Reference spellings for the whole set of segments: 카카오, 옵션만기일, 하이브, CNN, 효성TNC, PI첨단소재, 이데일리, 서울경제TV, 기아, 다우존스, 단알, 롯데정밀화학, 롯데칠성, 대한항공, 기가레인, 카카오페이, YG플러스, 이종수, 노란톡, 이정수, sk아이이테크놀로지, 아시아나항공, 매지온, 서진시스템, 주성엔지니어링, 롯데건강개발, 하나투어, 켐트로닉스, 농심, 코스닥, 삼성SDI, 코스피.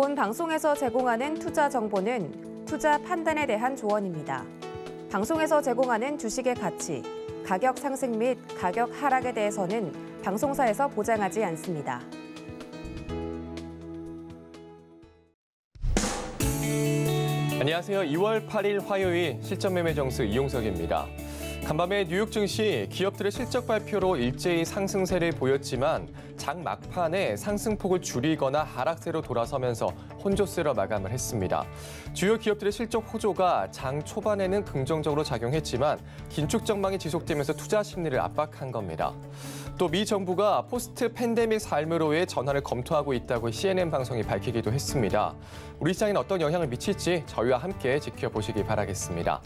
본 방송에서 제공하는 투자 정보는 투자 판단에 대한 조언입니다. 방송에서 제공하는 주식의 가치, 가격 상승 및 가격 하락에 대해서는 방송사에서 보장하지 않습니다. 안녕하세요. 2월 8일 화요일 실전매매 정수 이용석입니다. 간밤에 뉴욕 증시 기업들의 실적 발표로 일제히 상승세를 보였지만 장 막판에 상승폭을 줄이거나 하락세로 돌아서면서 혼조세로 마감을 했습니다. 주요 기업들의 실적 호조가 장 초반에는 긍정적으로 작용했지만 긴축 전망이 지속되면서 투자 심리를 압박한 겁니다. 또 미 정부가 포스트 팬데믹 삶으로의 전환을 검토하고 있다고 CNN 방송이 밝히기도 했습니다. 우리 시장에는 어떤 영향을 미칠지 저희와 함께 지켜보시기 바라겠습니다.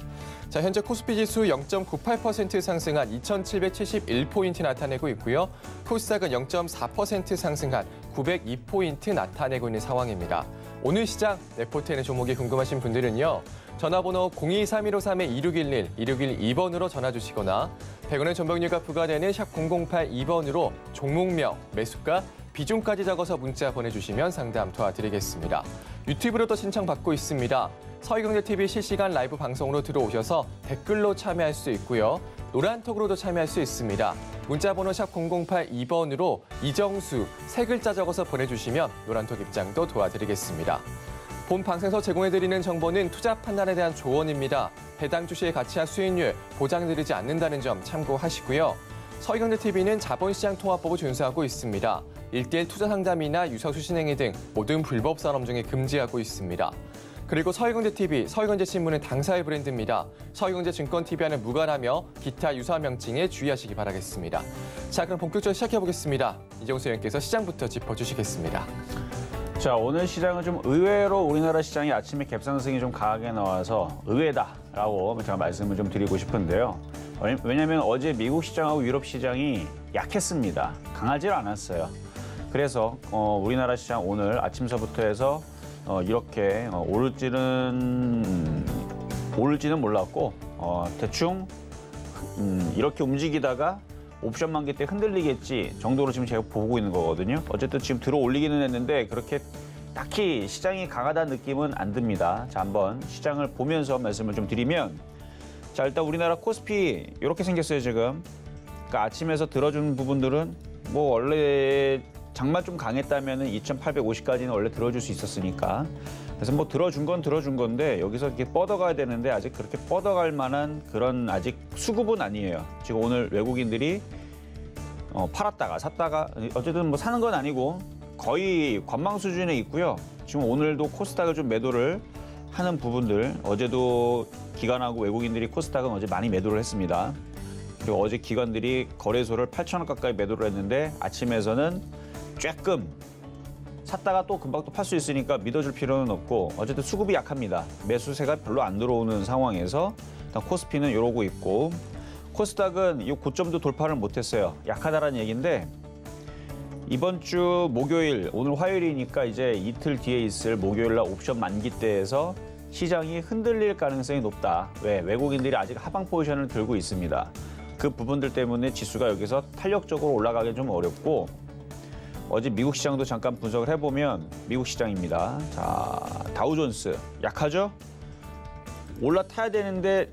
자, 현재 코스피 지수 0.98% 상승한 2,771포인트 나타내고 있고요. 코스닥은 0.4% 상승한 902포인트 나타내고 있는 상황입니다. 오늘 시장 레포트에는 종목이 궁금하신 분들은요. 전화번호 023153-2611, 2612번으로 전화 주시거나 100원의 전병료가 부과되는 샵 0082번으로 종목명, 매수가, 비중까지 적어서 문자 보내주시면 상담 도와드리겠습니다. 유튜브로도 신청받고 있습니다. 서울경제TV 실시간 라이브 방송으로 들어오셔서 댓글로 참여할 수 있고요. 노란톡으로도 참여할 수 있습니다. 문자번호 샵 0082번으로 이정수 세 글자 적어서 보내주시면 노란톡 입장도 도와드리겠습니다. 본 방송에서 제공해드리는 정보는 투자 판단에 대한 조언입니다. 해당 주식의 가치와 수익률 보장드리지 않는다는 점 참고하시고요. 서울경제TV는 자본시장 통화법을 준수하고 있습니다. 1:1 투자 상담이나 유사 수신행위 등 모든 불법 산업 중에 금지하고 있습니다. 그리고 서울경제TV, 서울경제신문은 당사의 브랜드입니다. 서울경제증권TV와는 무관하며 기타 유사 명칭에 주의하시기 바라겠습니다. 자, 그럼 본격적으로 시작해보겠습니다. 이정수 의원께서 시장부터 짚어주시겠습니다. 자, 오늘 시장은 좀 의외로 우리나라 시장이 아침에 갭상승이 좀 강하게 나와서 의외다라고 제가 말씀을 좀 드리고 싶은데요. 왜냐하면 어제 미국 시장하고 유럽 시장이 약했습니다. 강하지를 않았어요. 그래서 우리나라 시장 오늘 아침서부터 해서 이렇게 오를지는 몰랐고 대충 이렇게 움직이다가 옵션 만기 때 흔들리겠지 정도로 지금 제가 보고 있는 거거든요. 어쨌든 지금 들어올리기는 했는데 그렇게 딱히 시장이 강하다는 느낌은 안 듭니다. 자, 한번 시장을 보면서 말씀을 좀 드리면, 자, 일단 우리나라 코스피 이렇게 생겼어요 지금. 그러니까 아침에서 들어준 부분들은 뭐 원래 장마 좀 강했다면은 2,850까지는 원래 들어줄 수 있었으니까. 그래서 뭐 들어준 건 들어준 건데 여기서 이렇게 뻗어가야 되는데 아직 그렇게 뻗어갈 만한 그런 아직 수급은 아니에요. 지금 오늘 외국인들이 팔았다가 샀다가 어쨌든 뭐 사는 건 아니고 거의 관망 수준에 있고요. 지금 오늘도 코스닥을 좀 매도를 하는 부분들, 어제도 기관하고 외국인들이 코스닥은 어제 많이 매도를 했습니다. 그리고 어제 기관들이 거래소를 8,000원 가까이 매도를 했는데 아침에서는 조금 샀다가 또 금방 또 팔 수 있으니까 믿어줄 필요는 없고 어쨌든 수급이 약합니다. 매수세가 별로 안 들어오는 상황에서 코스피는 이러고 있고 코스닥은 이 고점도 돌파를 못했어요. 약하다라는 얘기인데 이번 주 목요일, 오늘 화요일이니까 이제 이틀 뒤에 있을 목요일 날 옵션 만기 때에서 시장이 흔들릴 가능성이 높다. 왜? 외국인들이 아직 하방 포지션을 들고 있습니다. 그 부분들 때문에 지수가 여기서 탄력적으로 올라가기 좀 어렵고 어제 미국 시장도 잠깐 분석을 해보면 미국 시장입니다. 자, 다우존스 약하죠? 올라타야 되는데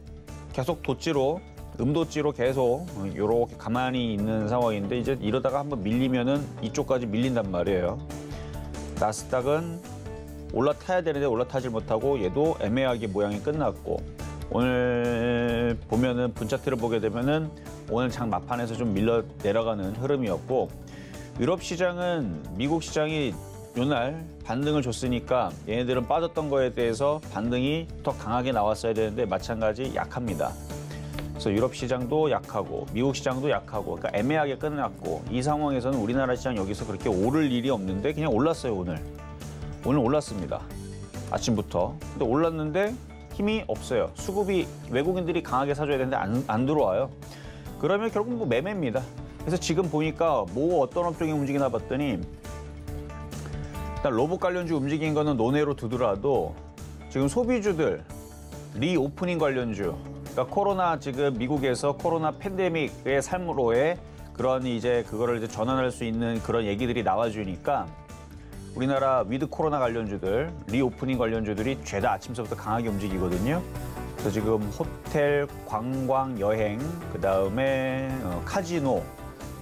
계속 돗지로, 음도지로 계속 이렇게 가만히 있는 상황인데 이제 이러다가 한번 밀리면은 이쪽까지 밀린단 말이에요. 나스닥은 올라타야 되는데 올라타질 못하고 얘도 애매하게 모양이 끝났고 오늘 보면은 분차트를 보게 되면은 오늘 장 막판에서 좀 밀려 내려가는 흐름이었고. 유럽 시장은 미국 시장이 요날 반등을 줬으니까 얘네들은 빠졌던 거에 대해서 반등이 더 강하게 나왔어야 되는데 마찬가지 약합니다. 그래서 유럽 시장도 약하고 미국 시장도 약하고 그러니까 애매하게 끝났고 이 상황에서는 우리나라 시장 여기서 그렇게 오를 일이 없는데 그냥 올랐어요 오늘. 오늘 올랐습니다. 아침부터. 근데 올랐는데 힘이 없어요. 수급이 외국인들이 강하게 사줘야 되는데 안 들어와요. 그러면 결국 뭐 매매입니다. 그래서 지금 보니까 뭐 어떤 업종이 움직이나 봤더니 일단 로봇 관련주 움직인 거는 논외로 두더라도 지금 소비주들, 리오프닝 관련주, 그러니까 코로나 지금 미국에서 코로나 팬데믹의 삶으로의 그런 이제 그거를 이제 전환할 수 있는 그런 얘기들이 나와주니까 우리나라 위드 코로나 관련주들, 리오프닝 관련주들이 죄다 아침서부터 강하게 움직이거든요. 그래서 지금 호텔, 관광, 여행, 그다음에 카지노,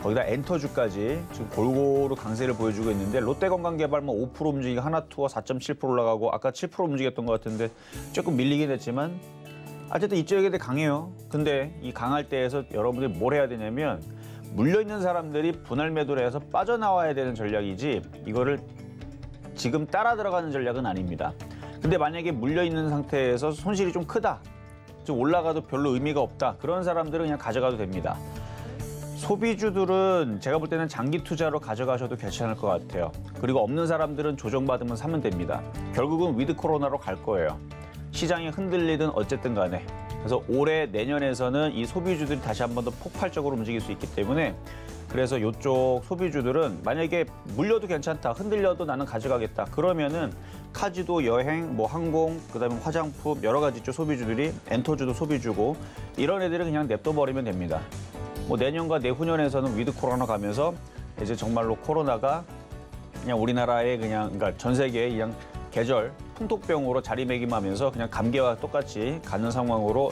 거기다 엔터주까지 지금 골고루 강세를 보여주고 있는데 롯데건강개발 뭐 5% 움직이고 하나투어 4.7% 올라가고 아까 7% 움직였던 것 같은데 조금 밀리긴 했지만 어쨌든 이쪽에 대해 강해요. 근데 이 강할 때에서 여러분들이 뭘 해야 되냐면 물려있는 사람들이 분할 매도를 해서 빠져나와야 되는 전략이지 이거를 지금 따라 들어가는 전략은 아닙니다. 근데 만약에 물려있는 상태에서 손실이 좀 크다, 좀 올라가도 별로 의미가 없다, 그런 사람들은 그냥 가져가도 됩니다. 소비주들은 제가 볼 때는 장기 투자로 가져가셔도 괜찮을 것 같아요. 그리고 없는 사람들은 조정받으면 사면 됩니다. 결국은 위드 코로나로 갈 거예요. 시장이 흔들리든 어쨌든 간에. 그래서 올해 내년에서는 이 소비주들이 다시 한 번 더 폭발적으로 움직일 수 있기 때문에 그래서 이쪽 소비주들은 만약에 물려도 괜찮다, 흔들려도 나는 가져가겠다, 그러면은 카지도, 여행, 뭐 항공, 그다음에 화장품 여러 가지 쪽 소비주들이, 엔터주도 소비주고 이런 애들을 그냥 냅둬버리면 됩니다. 뭐 내년과 내후년에서는 위드 코로나 가면서 이제 정말로 코로나가 그냥 우리나라에 그냥 그러니까 전 세계에 그냥 계절 풍토병으로 자리매김하면서 그냥 감기와 똑같이 가는 상황으로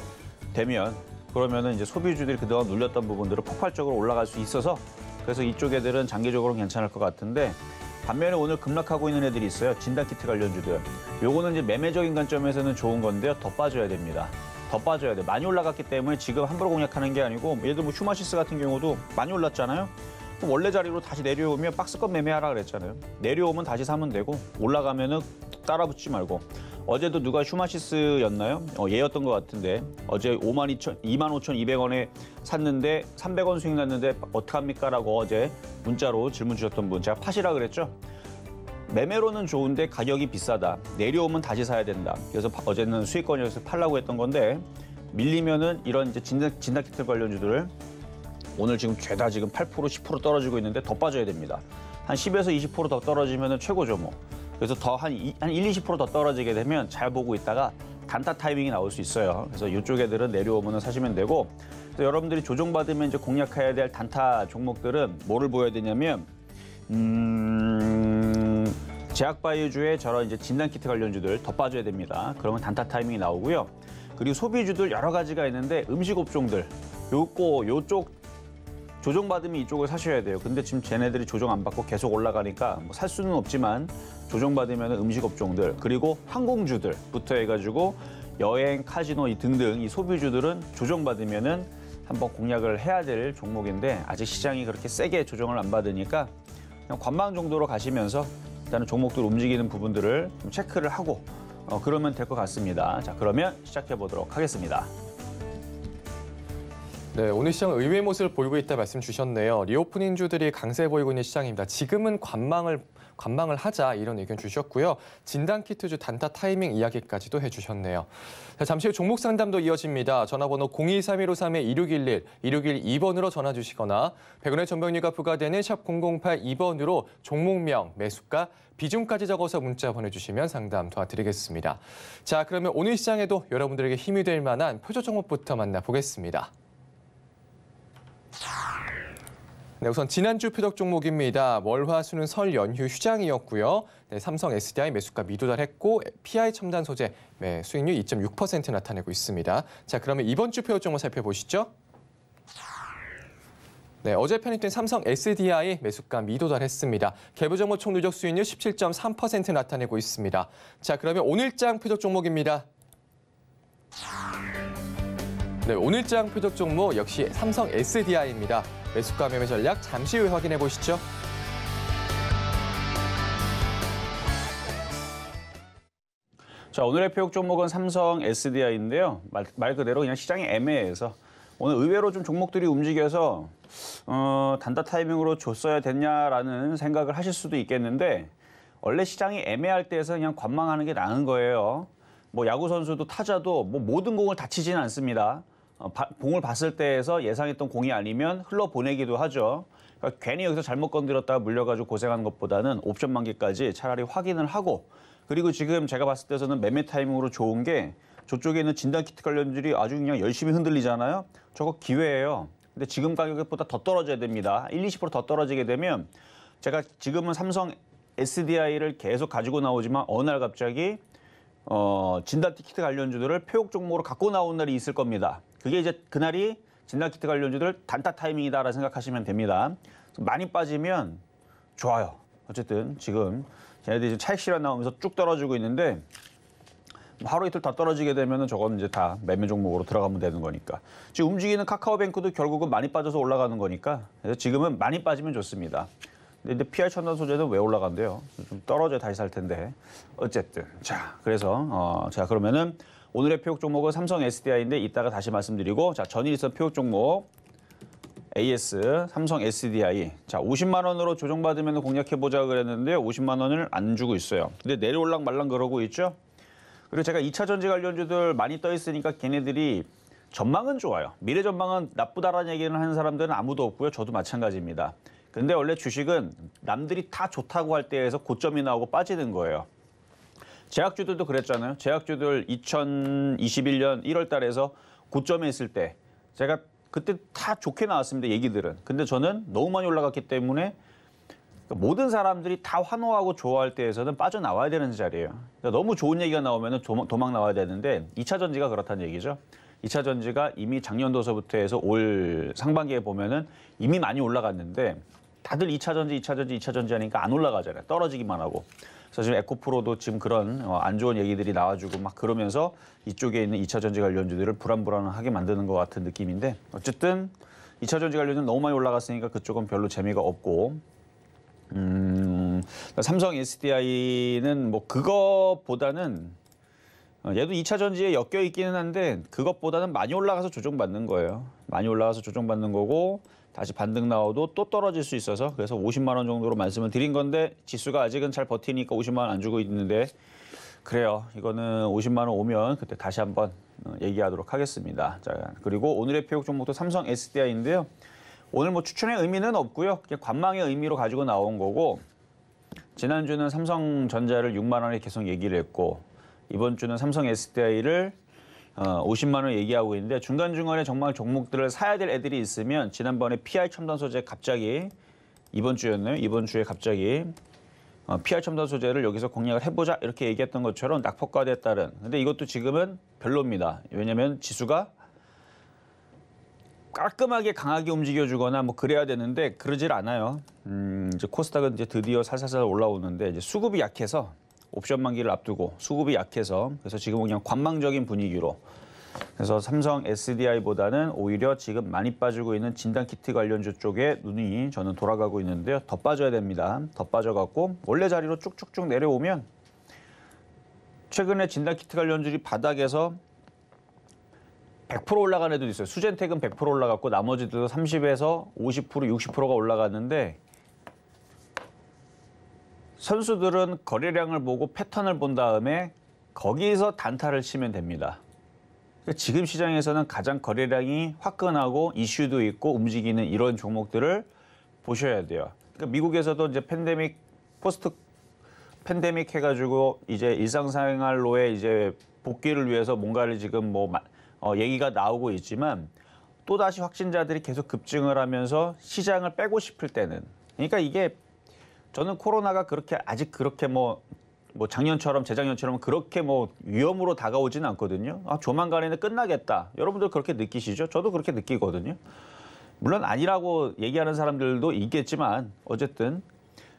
되면 그러면은 이제 소비주들이 그동안 눌렸던 부분들을 폭발적으로 올라갈 수 있어서 그래서 이쪽 애들은 장기적으로는 괜찮을 것 같은데 반면에 오늘 급락하고 있는 애들이 있어요. 진단키트 관련주들. 요거는 이제 매매적인 관점에서는 좋은 건데요. 더 빠져야 됩니다. 더 빠져야 돼. 많이 올라갔기 때문에 지금 함부로 공략하는 게 아니고 예를 들어 뭐 휴마시스 같은 경우도 많이 올랐잖아요. 원래 자리로 다시 내려오면 박스권 매매하라 그랬잖아요. 내려오면 다시 사면 되고 올라가면은 따라 붙지 말고. 어제도 누가 휴마시스였나요? 얘였던 것 같은데 어제 25,200원에 샀는데 300원 수익 났는데 어떡합니까? 라고 어제 문자로 질문 주셨던 분. 제가 팟이라 그랬죠. 매매로는 좋은데 가격이 비싸다. 내려오면 다시 사야 된다. 그래서 어제는 수익권에서 팔라고 했던 건데 밀리면은 이런 이제 진단키트 관련주들을 오늘 지금 죄다 지금 8%, 10% 떨어지고 있는데 더 빠져야 됩니다. 한 10에서 20% 더 떨어지면은 최고죠 뭐. 그래서 더 한 1, 20% 더 떨어지게 되면 잘 보고 있다가 단타 타이밍이 나올 수 있어요. 그래서 이쪽 애들은 내려오면 사시면 되고 여러분들이 조정받으면 이제 공략해야 될 단타 종목들은 뭐를 보여야 되냐면 제약바이오주의 저런 이제 진단키트 관련주들 더 빠져야 됩니다. 그러면 단타 타이밍이 나오고요. 그리고 소비주들 여러 가지가 있는데 음식업종들 요쪽 조정받으면 이쪽을 사셔야 돼요. 근데 지금 쟤네들이 조정 안 받고 계속 올라가니까 뭐 살 수는 없지만 조정받으면 음식업종들 그리고 항공주들부터 해가지고 여행, 카지노 등등 이 소비주들은 조정받으면 한번 공략을 해야 될 종목인데 아직 시장이 그렇게 세게 조정을 안 받으니까 그냥 관망 정도로 가시면서 일단은 종목들 움직이는 부분들을 좀 체크를 하고 그러면 될 것 같습니다. 자, 그러면 시작해 보도록 하겠습니다. 네, 오늘 시장은 의외의 모습을 보이고 있다 말씀 주셨네요. 리오프닝 주들이 강세 보이고 있는 시장입니다. 지금은 관망을 하자 이런 의견 주셨고요. 진단키트주 단타 타이밍 이야기까지도 해주셨네요. 자, 잠시 후 종목 상담도 이어집니다. 전화번호 023153-2611, 2612번으로 전화 주시거나 100원의 전병료가 부과되는 샵 0082번으로 종목명, 매수가, 비중까지 적어서 문자 보내주시면 상담 도와드리겠습니다. 자, 그러면 오늘 시장에도 여러분들에게 힘이 될 만한 표적 종목부터 만나보겠습니다. 네, 우선 지난주 표적 종목입니다. 월화수는 설 연휴 휴장이었고요. 네, 삼성SDI 매수가 미도달했고 PI첨단소재 수익률 2.6% 나타내고 있습니다. 자, 그러면 이번 주 표적 종목 살펴보시죠. 네, 어제 편입된 삼성SDI 매수가 미도달했습니다. 개별 종목 총 누적 수익률 17.3% 나타내고 있습니다. 자, 그러면 오늘장 표적 종목입니다. 네, 오늘장 표적 종목 역시 삼성 SDI입니다. 매수가 매매 전략 잠시 후에 확인해 보시죠. 자, 오늘의 표적 종목은 삼성 SDI인데요. 말 그대로 그냥 시장이 애매해서 오늘 의외로 좀 종목들이 움직여서 단타 타이밍으로 줬어야 됐냐라는 생각을 하실 수도 있겠는데 원래 시장이 애매할 때에서 그냥 관망하는 게 나은 거예요. 뭐 야구 선수도 타자도 뭐 모든 공을 다 치지는 않습니다. 공을 봤을 때에서 예상했던 공이 아니면 흘러보내기도 하죠. 그러니까 괜히 여기서 잘못 건드렸다가 물려가지고 고생하는 것보다는 옵션 만기까지 차라리 확인을 하고 그리고 지금 제가 봤을 때서는 매매 타이밍으로 좋은 게 저쪽에 있는 진단키트 관련주들이 아주 그냥 열심히 흔들리잖아요. 저거 기회예요. 근데 지금 가격보다 더 떨어져야 됩니다. 1, 20% 더 떨어지게 되면 제가 지금은 삼성 SDI를 계속 가지고 나오지만 어느 날 갑자기 진단키트 관련주들을 표적 종목으로 갖고 나온 날이 있을 겁니다. 그게 이제 그날이 진단키트 관련주들 단타 타이밍이다라고 생각하시면 됩니다. 많이 빠지면 좋아요. 어쨌든 지금 쟤네들이 차익 실현 나오면서 쭉 떨어지고 있는데 하루 이틀 다 떨어지게 되면은 저건 이제 다 매매 종목으로 들어가면 되는 거니까. 지금 움직이는 카카오뱅크도 결국은 많이 빠져서 올라가는 거니까. 그래서 지금은 많이 빠지면 좋습니다. 근데 PI첨단소재는 왜 올라간대요? 좀 떨어져야 다시 살 텐데. 어쨌든 자, 그래서 자, 그러면은 오늘의 표적 종목은 삼성 SDI인데 이따가 다시 말씀드리고, 자, 전일 있었던 표적 종목 AS 삼성 SDI. 자, 50만 원으로 조정받으면 공략해 보자 그랬는데 50만 원을 안 주고 있어요. 근데 내려올랑 말랑 그러고 있죠. 그리고 제가 2차 전지 관련주들 많이 떠 있으니까 걔네들이 전망은 좋아요. 미래 전망은 나쁘다라는 얘기를 하는 사람들은 아무도 없고요. 저도 마찬가지입니다. 근데 원래 주식은 남들이 다 좋다고 할 때에서 고점이 나오고 빠지는 거예요. 제약주들도 그랬잖아요. 제약주들 2021년 1월 달에서 고점에 있을 때 제가 그때 다 좋게 나왔습니다. 얘기들은. 근데 저는 너무 많이 올라갔기 때문에 모든 사람들이 다 환호하고 좋아할 때에서는 빠져나와야 되는 자리예요. 그러니까 너무 좋은 얘기가 나오면 도망 나와야 되는데 2차 전지가 그렇다는 얘기죠. 2차 전지가 이미 작년도서부터 해서 올 상반기에 보면은 이미 많이 올라갔는데 다들 2차 전지 하니까 안 올라가잖아요. 떨어지기만 하고. 그래서 지금 에코프로도 지금 그런 안 좋은 얘기들이 나와주고 막 그러면서 이쪽에 있는 2차 전지 관련주들을 불안불안하게 만드는 것 같은 느낌인데, 어쨌든 2차 전지 관련주는 너무 많이 올라갔으니까 그쪽은 별로 재미가 없고, 삼성 SDI는 뭐 그것보다는 얘도 2차 전지에 엮여 있기는 한데 그것보다는 많이 올라가서 조정받는 거예요. 많이 올라가서 조정받는 거고 다시 반등 나와도 또 떨어질 수 있어서, 그래서 50만 원 정도로 말씀을 드린 건데 지수가 아직은 잘 버티니까 50만 원 안 주고 있는데, 그래요. 이거는 50만 원 오면 그때 다시 한번 얘기하도록 하겠습니다. 자, 그리고 오늘의 표적 종목도 삼성 SDI인데요. 오늘 뭐 추천의 의미는 없고요. 그냥 관망의 의미로 가지고 나온 거고, 지난주는 삼성전자를 6만 원에 계속 얘기를 했고 이번 주는 삼성 SDI를 50만 원 얘기하고 있는데, 중간중간에 정말 종목들을 사야 될 애들이 있으면 지난번에 PI첨단소재 갑자기 이번 주였나요? 이번 주에 갑자기 PI첨단소재를 여기서 공략을 해보자 이렇게 얘기했던 것처럼 낙폭과대에 따른, 근데 이것도 지금은 별로입니다. 왜냐하면 지수가 깔끔하게 강하게 움직여주거나 뭐 그래야 되는데 그러질 않아요. 이제 코스닥은 이제 드디어 살살살 올라오는데 이제 수급이 약해서, 옵션 만기를 앞두고 수급이 약해서, 그래서 지금은 그냥 관망적인 분위기로, 그래서 삼성 SDI보다는 오히려 지금 많이 빠지고 있는 진단키트 관련주 쪽에 눈이 저는 돌아가고 있는데요. 더 빠져야 됩니다. 더 빠져갖고 원래 자리로 쭉쭉쭉 내려오면, 최근에 진단키트 관련주들이 바닥에서 100% 올라간 애도 있어요. 수젠텍은 100% 올라갔고 나머지도 30에서 50%, 60%가 올라갔는데, 선수들은 거래량을 보고 패턴을 본 다음에 거기서 단타를 치면 됩니다. 지금 시장에서는 가장 거래량이 화끈하고 이슈도 있고 움직이는 이런 종목들을 보셔야 돼요. 그러니까 미국에서도 이제 팬데믹, 포스트 팬데믹 해가지고 이제 일상생활로의 이제 복귀를 위해서 뭔가를 지금 뭐 얘기가 나오고 있지만, 또다시 확진자들이 계속 급증을 하면서 시장을 빼고 싶을 때는, 그러니까 이게 저는 코로나가 그렇게 아직 그렇게 뭐 작년처럼 재작년처럼 그렇게 뭐 위험으로 다가오진 않거든요. 아, 조만간에는 끝나겠다. 여러분들 그렇게 느끼시죠? 저도 그렇게 느끼거든요. 물론 아니라고 얘기하는 사람들도 있겠지만, 어쨌든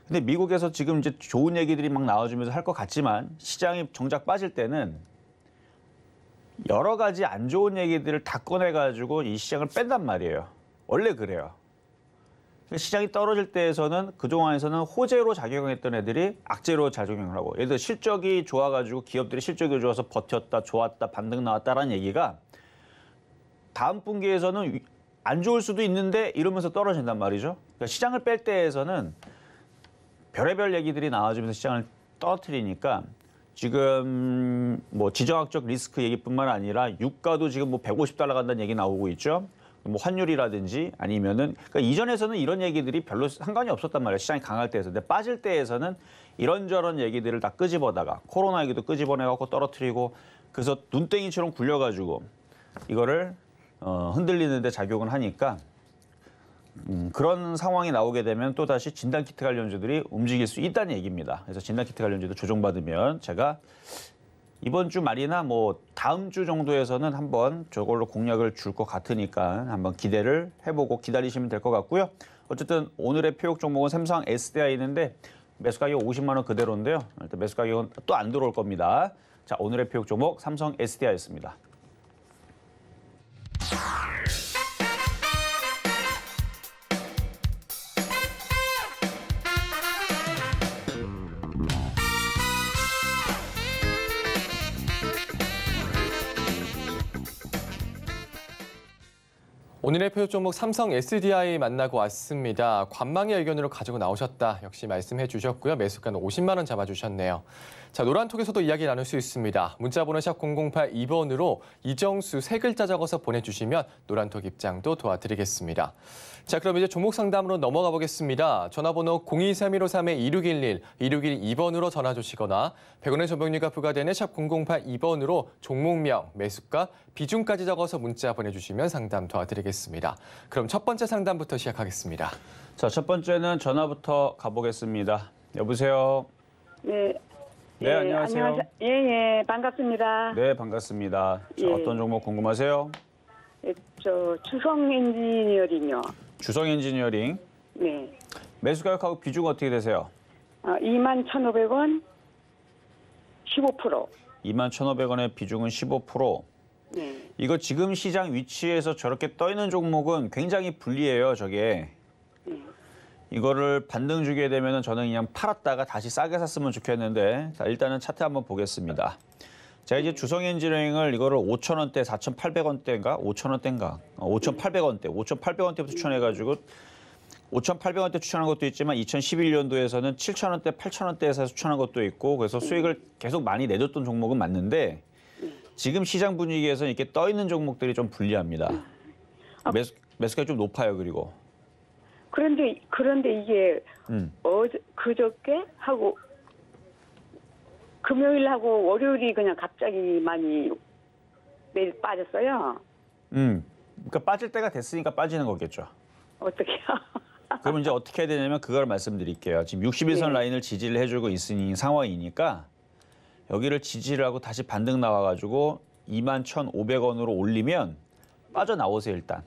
근데 미국에서 지금 이제 좋은 얘기들이 막 나와주면서 할 것 같지만 시장이 정작 빠질 때는 여러 가지 안 좋은 얘기들을 다 꺼내가지고 이 시장을 뺀단 말이에요. 원래 그래요. 시장이 떨어질 때에서는 그동안에서는 호재로 작용했던 애들이 악재로 작용을 하고, 예를 들어 실적이 좋아가지고 기업들이 실적이 좋아서 버텼다, 좋았다, 반등 나왔다라는 얘기가 다음 분기에서는 안 좋을 수도 있는데 이러면서 떨어진단 말이죠. 그러니까 시장을 뺄 때에서는 별의별 얘기들이 나와주면서 시장을 떨어뜨리니까, 지금 뭐 지정학적 리스크 얘기뿐만 아니라 유가도 지금 뭐 150달러 간다는 얘기 나오고 있죠. 뭐 환율이라든지 아니면은, 그러니까 이전에서는 이런 얘기들이 별로 상관이 없었단 말이에요. 시장이 강할 때에서. 근데 빠질 때에서는 이런저런 얘기들을 다 끄집어다가 코로나 얘기도 끄집어내갖고 떨어뜨리고, 그래서 눈땡이처럼 굴려가지고 이거를 흔들리는데 작용을 하니까 그런 상황이 나오게 되면 또다시 진단키트 관련주들이 움직일 수 있다는 얘기입니다. 그래서 진단키트 관련주도 조정받으면 제가 이번 주 말이나 뭐 다음 주 정도에서는 한번 저걸로 공략을 줄 것 같으니까 한번 기대를 해보고 기다리시면 될 것 같고요. 어쨌든 오늘의 표적 종목은 삼성 SDI인데 매수 가격 50만 원 그대로인데요. 일단 매수 가격은 또 안 들어올 겁니다. 자, 오늘의 표적 종목 삼성 SDI였습니다. 오늘의 표적 종목 삼성 SDI 만나고 왔습니다. 관망의 의견으로 가지고 나오셨다. 역시 말씀해 주셨고요. 매수가는 50만 원 잡아주셨네요. 자, 노란톡에서도 이야기 나눌 수 있습니다. 문자번호 샵 0082번으로 이정수 세 글자 적어서 보내주시면 노란톡 입장도 도와드리겠습니다. 자, 그럼 이제 종목 상담으로 넘어가 보겠습니다. 전화번호 023153-2611, 2612번으로 전화 주시거나 100원의 전복료가 부과되는 샵 0082번으로 종목명, 매수가, 비중까지 적어서 문자 보내주시면 상담 도와드리겠습니다. 그럼 첫 번째 상담부터 시작하겠습니다. 자, 첫 번째는 전화부터 가보겠습니다. 여보세요. 네. 네, 예, 안녕하세요. 예, 반갑습니다. 네, 반갑습니다. 자, 예. 어떤 종목 궁금하세요? 예, 저 주성엔지니어링요. 주성엔지니어링. 네. 매수 가격하고 비중 어떻게 되세요? 21,500원, 15%. 21,500원의 비중은 15%. 네. 이거 지금 시장 위치에서 저렇게 떠 있는 종목은 굉장히 불리해요, 저게. 네. 이거를 반등 주게 되면 저는 그냥 팔았다가 다시 싸게 샀으면 좋겠는데, 자, 일단은 차트 한번 보겠습니다. 제가 이제 주성엔지니어링을 이거를 5,000원대, 4,800원대인가? 5,000원대인가? 5,800원대, 5,800원대부터 추천해가지고 5,800원대 추천한 것도 있지만 2011년도에서는 7,000원대, 8,000원대에서 추천한 것도 있고, 그래서 수익을 계속 많이 내줬던 종목은 맞는데 지금 시장 분위기에서는 이렇게 떠 있는 종목들이 좀 불리합니다. 매수가 좀 높아요, 그리고. 그런데 이게 그저께 하고 금요일하고 월요일이 그냥 갑자기 많이 매일 빠졌어요. 그러니까 빠질 때가 됐으니까 빠지는 거겠죠. 어떻게요? 그럼 이제 어떻게 해야 되냐면 그걸 말씀드릴게요. 지금 61선 네. 라인을 지지를 해주고 있으니 상황이니까. 여기를 지지를 하고 다시 반등 나와가지고 21,500원으로 올리면 빠져나오세요, 일단.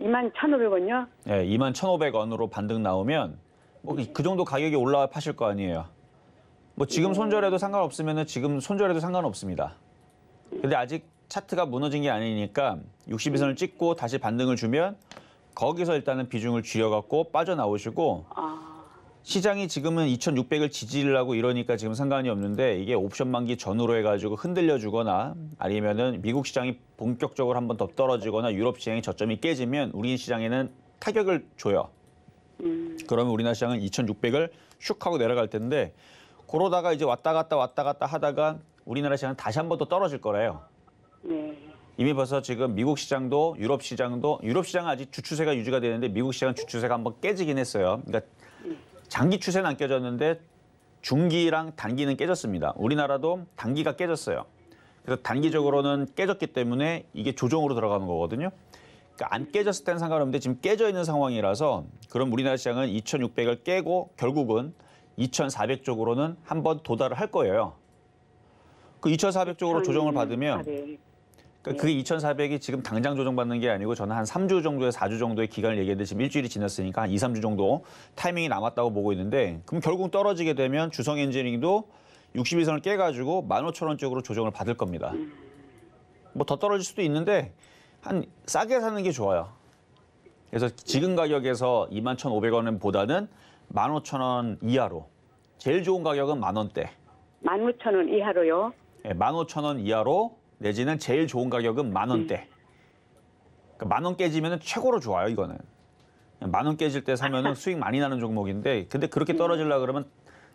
21,500원요? 네, 21,500원으로 반등 나오면 뭐 그 정도 가격이 올라와 파실 거 아니에요. 뭐 지금 손절해도 상관없으면 지금 손절해도 상관없습니다. 근데 아직 차트가 무너진 게 아니니까 62선을 찍고 다시 반등을 주면 거기서 일단은 비중을 줄여갖고 빠져나오시고 시장이 지금은 2,600을 지지를 하고 이러니까 지금 상관이 없는데 이게 옵션 만기 전후로 해가지고 흔들려 주거나 아니면은 미국 시장이 본격적으로 한번 더 떨어지거나 유럽 시장이 저점이 깨지면 우리 시장에는 타격을 줘요. 그러면 우리나라 시장은 2,600을 슉 하고 내려갈 텐데 그러다가 이제 왔다 갔다 하다가 우리나라 시장은 다시 한 번 더 떨어질 거래요. 이미 벌써 지금 미국 시장도 유럽 시장도 유럽 시장은 아직 주추세가 유지가 되는데 미국 시장은 주추세가 한번 깨지긴 했어요. 그러니까 장기 추세는 안 깨졌는데 중기랑 단기는 깨졌습니다. 우리나라도 단기가 깨졌어요. 그래서 단기적으로는 깨졌기 때문에 이게 조정으로 들어가는 거거든요. 그러니까 안 깨졌을 때는 상관없는데 지금 깨져 있는 상황이라서 그럼 우리나라 시장은 2,600을 깨고 결국은 2,400 쪽으로는 한번 도달을 할 거예요. 그 2,400 쪽으로 조정을 받으면 그러니까 그게 2,400이 지금 당장 조정받는 게 아니고 저는 한 3주 정도에서 4주 정도의 기간을 얘기했는데 지금 일주일이 지났으니까 한 2, 3주 정도 타이밍이 남았다고 보고 있는데 그럼 결국 떨어지게 되면 주성엔지니어링도 62선을 깨가지고 15,000원 쪽으로 조정을 받을 겁니다. 뭐 더 떨어질 수도 있는데 한 싸게 사는 게 좋아요. 그래서 지금 가격에서 21,500원보다는 15,000원 이하로 제일 좋은 가격은 10,000원대. 15,000원 이하로요? 네, 15,000원 이하로 내지는 제일 좋은 가격은 10,000원대. 그러니까 10,000원 깨지면 최고로 좋아요, 이거는. 10,000원 깨질 때 사면은 수익 많이 나는 종목인데, 근데 그렇게 떨어지려고 그러면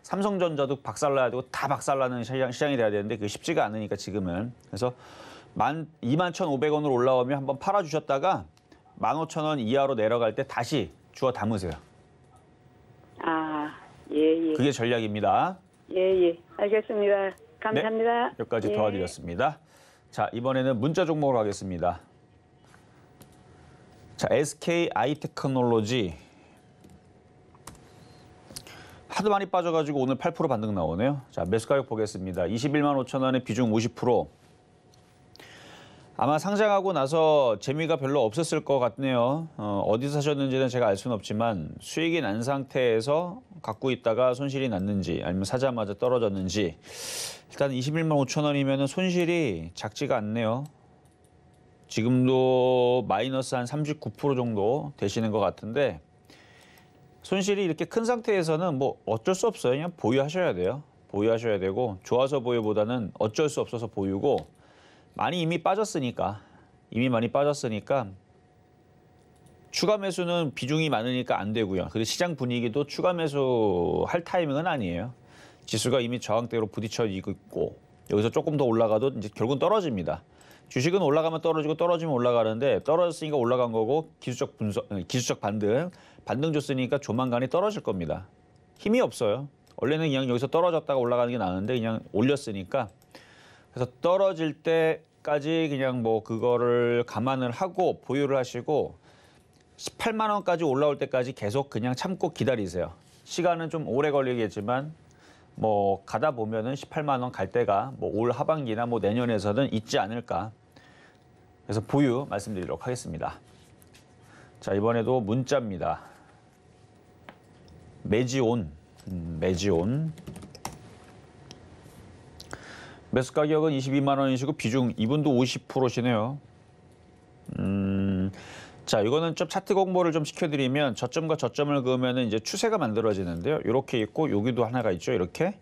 삼성전자도 박살나야 되고 다 박살나는 시장이 돼야 되는데 그게 쉽지가 않으니까 지금은. 그래서 21,500원으로 올라오면 한번 팔아주셨다가 15,000원 이하로 내려갈 때 다시 주워 담으세요. 예. 그게 전략입니다. 예. 알겠습니다. 감사합니다. 네, 여기까지 도와드렸습니다. 자, 이번에는 문자 종목으로 가겠습니다. 자, SK아이이테크놀로지 하도 많이 빠져가지고 오늘 8% 반등 나오네요. 자, 매수 가격 보겠습니다. 21만 5천 원에 비중 50%. 아마 상장하고 나서 재미가 별로 없었을 것 같네요. 어디서 사셨는지는 제가 알 수는 없지만 수익이 난 상태에서 갖고 있다가 손실이 났는지 아니면 사자마자 떨어졌는지 일단 21만 5천 원이면 손실이 작지가 않네요. 지금도 마이너스 한 39% 정도 되시는 것 같은데 손실이 이렇게 큰 상태에서는 뭐 어쩔 수 없어요. 그냥 보유하셔야 돼요. 보유하셔야 되고 좋아서 보유보다는 어쩔 수 없어서 보유고 이미 많이 빠졌으니까 추가 매수는 비중이 많으니까 안 되고요. 그리고 시장 분위기도 추가 매수 할 타이밍은 아니에요. 지수가 이미 저항대로 부딪혀 있고 여기서 조금 더 올라가도 이제 결국은 떨어집니다. 주식은 올라가면 떨어지고 떨어지면 올라가는데 떨어졌으니까 올라간 거고 기술적 반등 줬으니까 조만간에 떨어질 겁니다. 힘이 없어요. 원래는 그냥 여기서 떨어졌다가 올라가는 게 나은데 그냥 올렸으니까. 그래서 떨어질 때까지 그냥 뭐 그거를 감안을 하고 보유를 하시고 18만 원까지 올라올 때까지 계속 그냥 참고 기다리세요. 시간은 좀 오래 걸리겠지만 뭐 가다 보면은 18만 원 갈 때가 뭐 올 하반기나 뭐 내년에서는 있지 않을까. 그래서 보유 말씀드리도록 하겠습니다. 자, 이번에도 문자입니다. 매지온. 매수 가격은 22만 원이시고 비중 이분도 50%시네요. 자, 이거는 좀 차트 공부를 좀 시켜드리면 저점과 저점을 그으면은 이제 추세가 만들어지는데요. 이렇게 있고 여기도 하나가 있죠. 이렇게.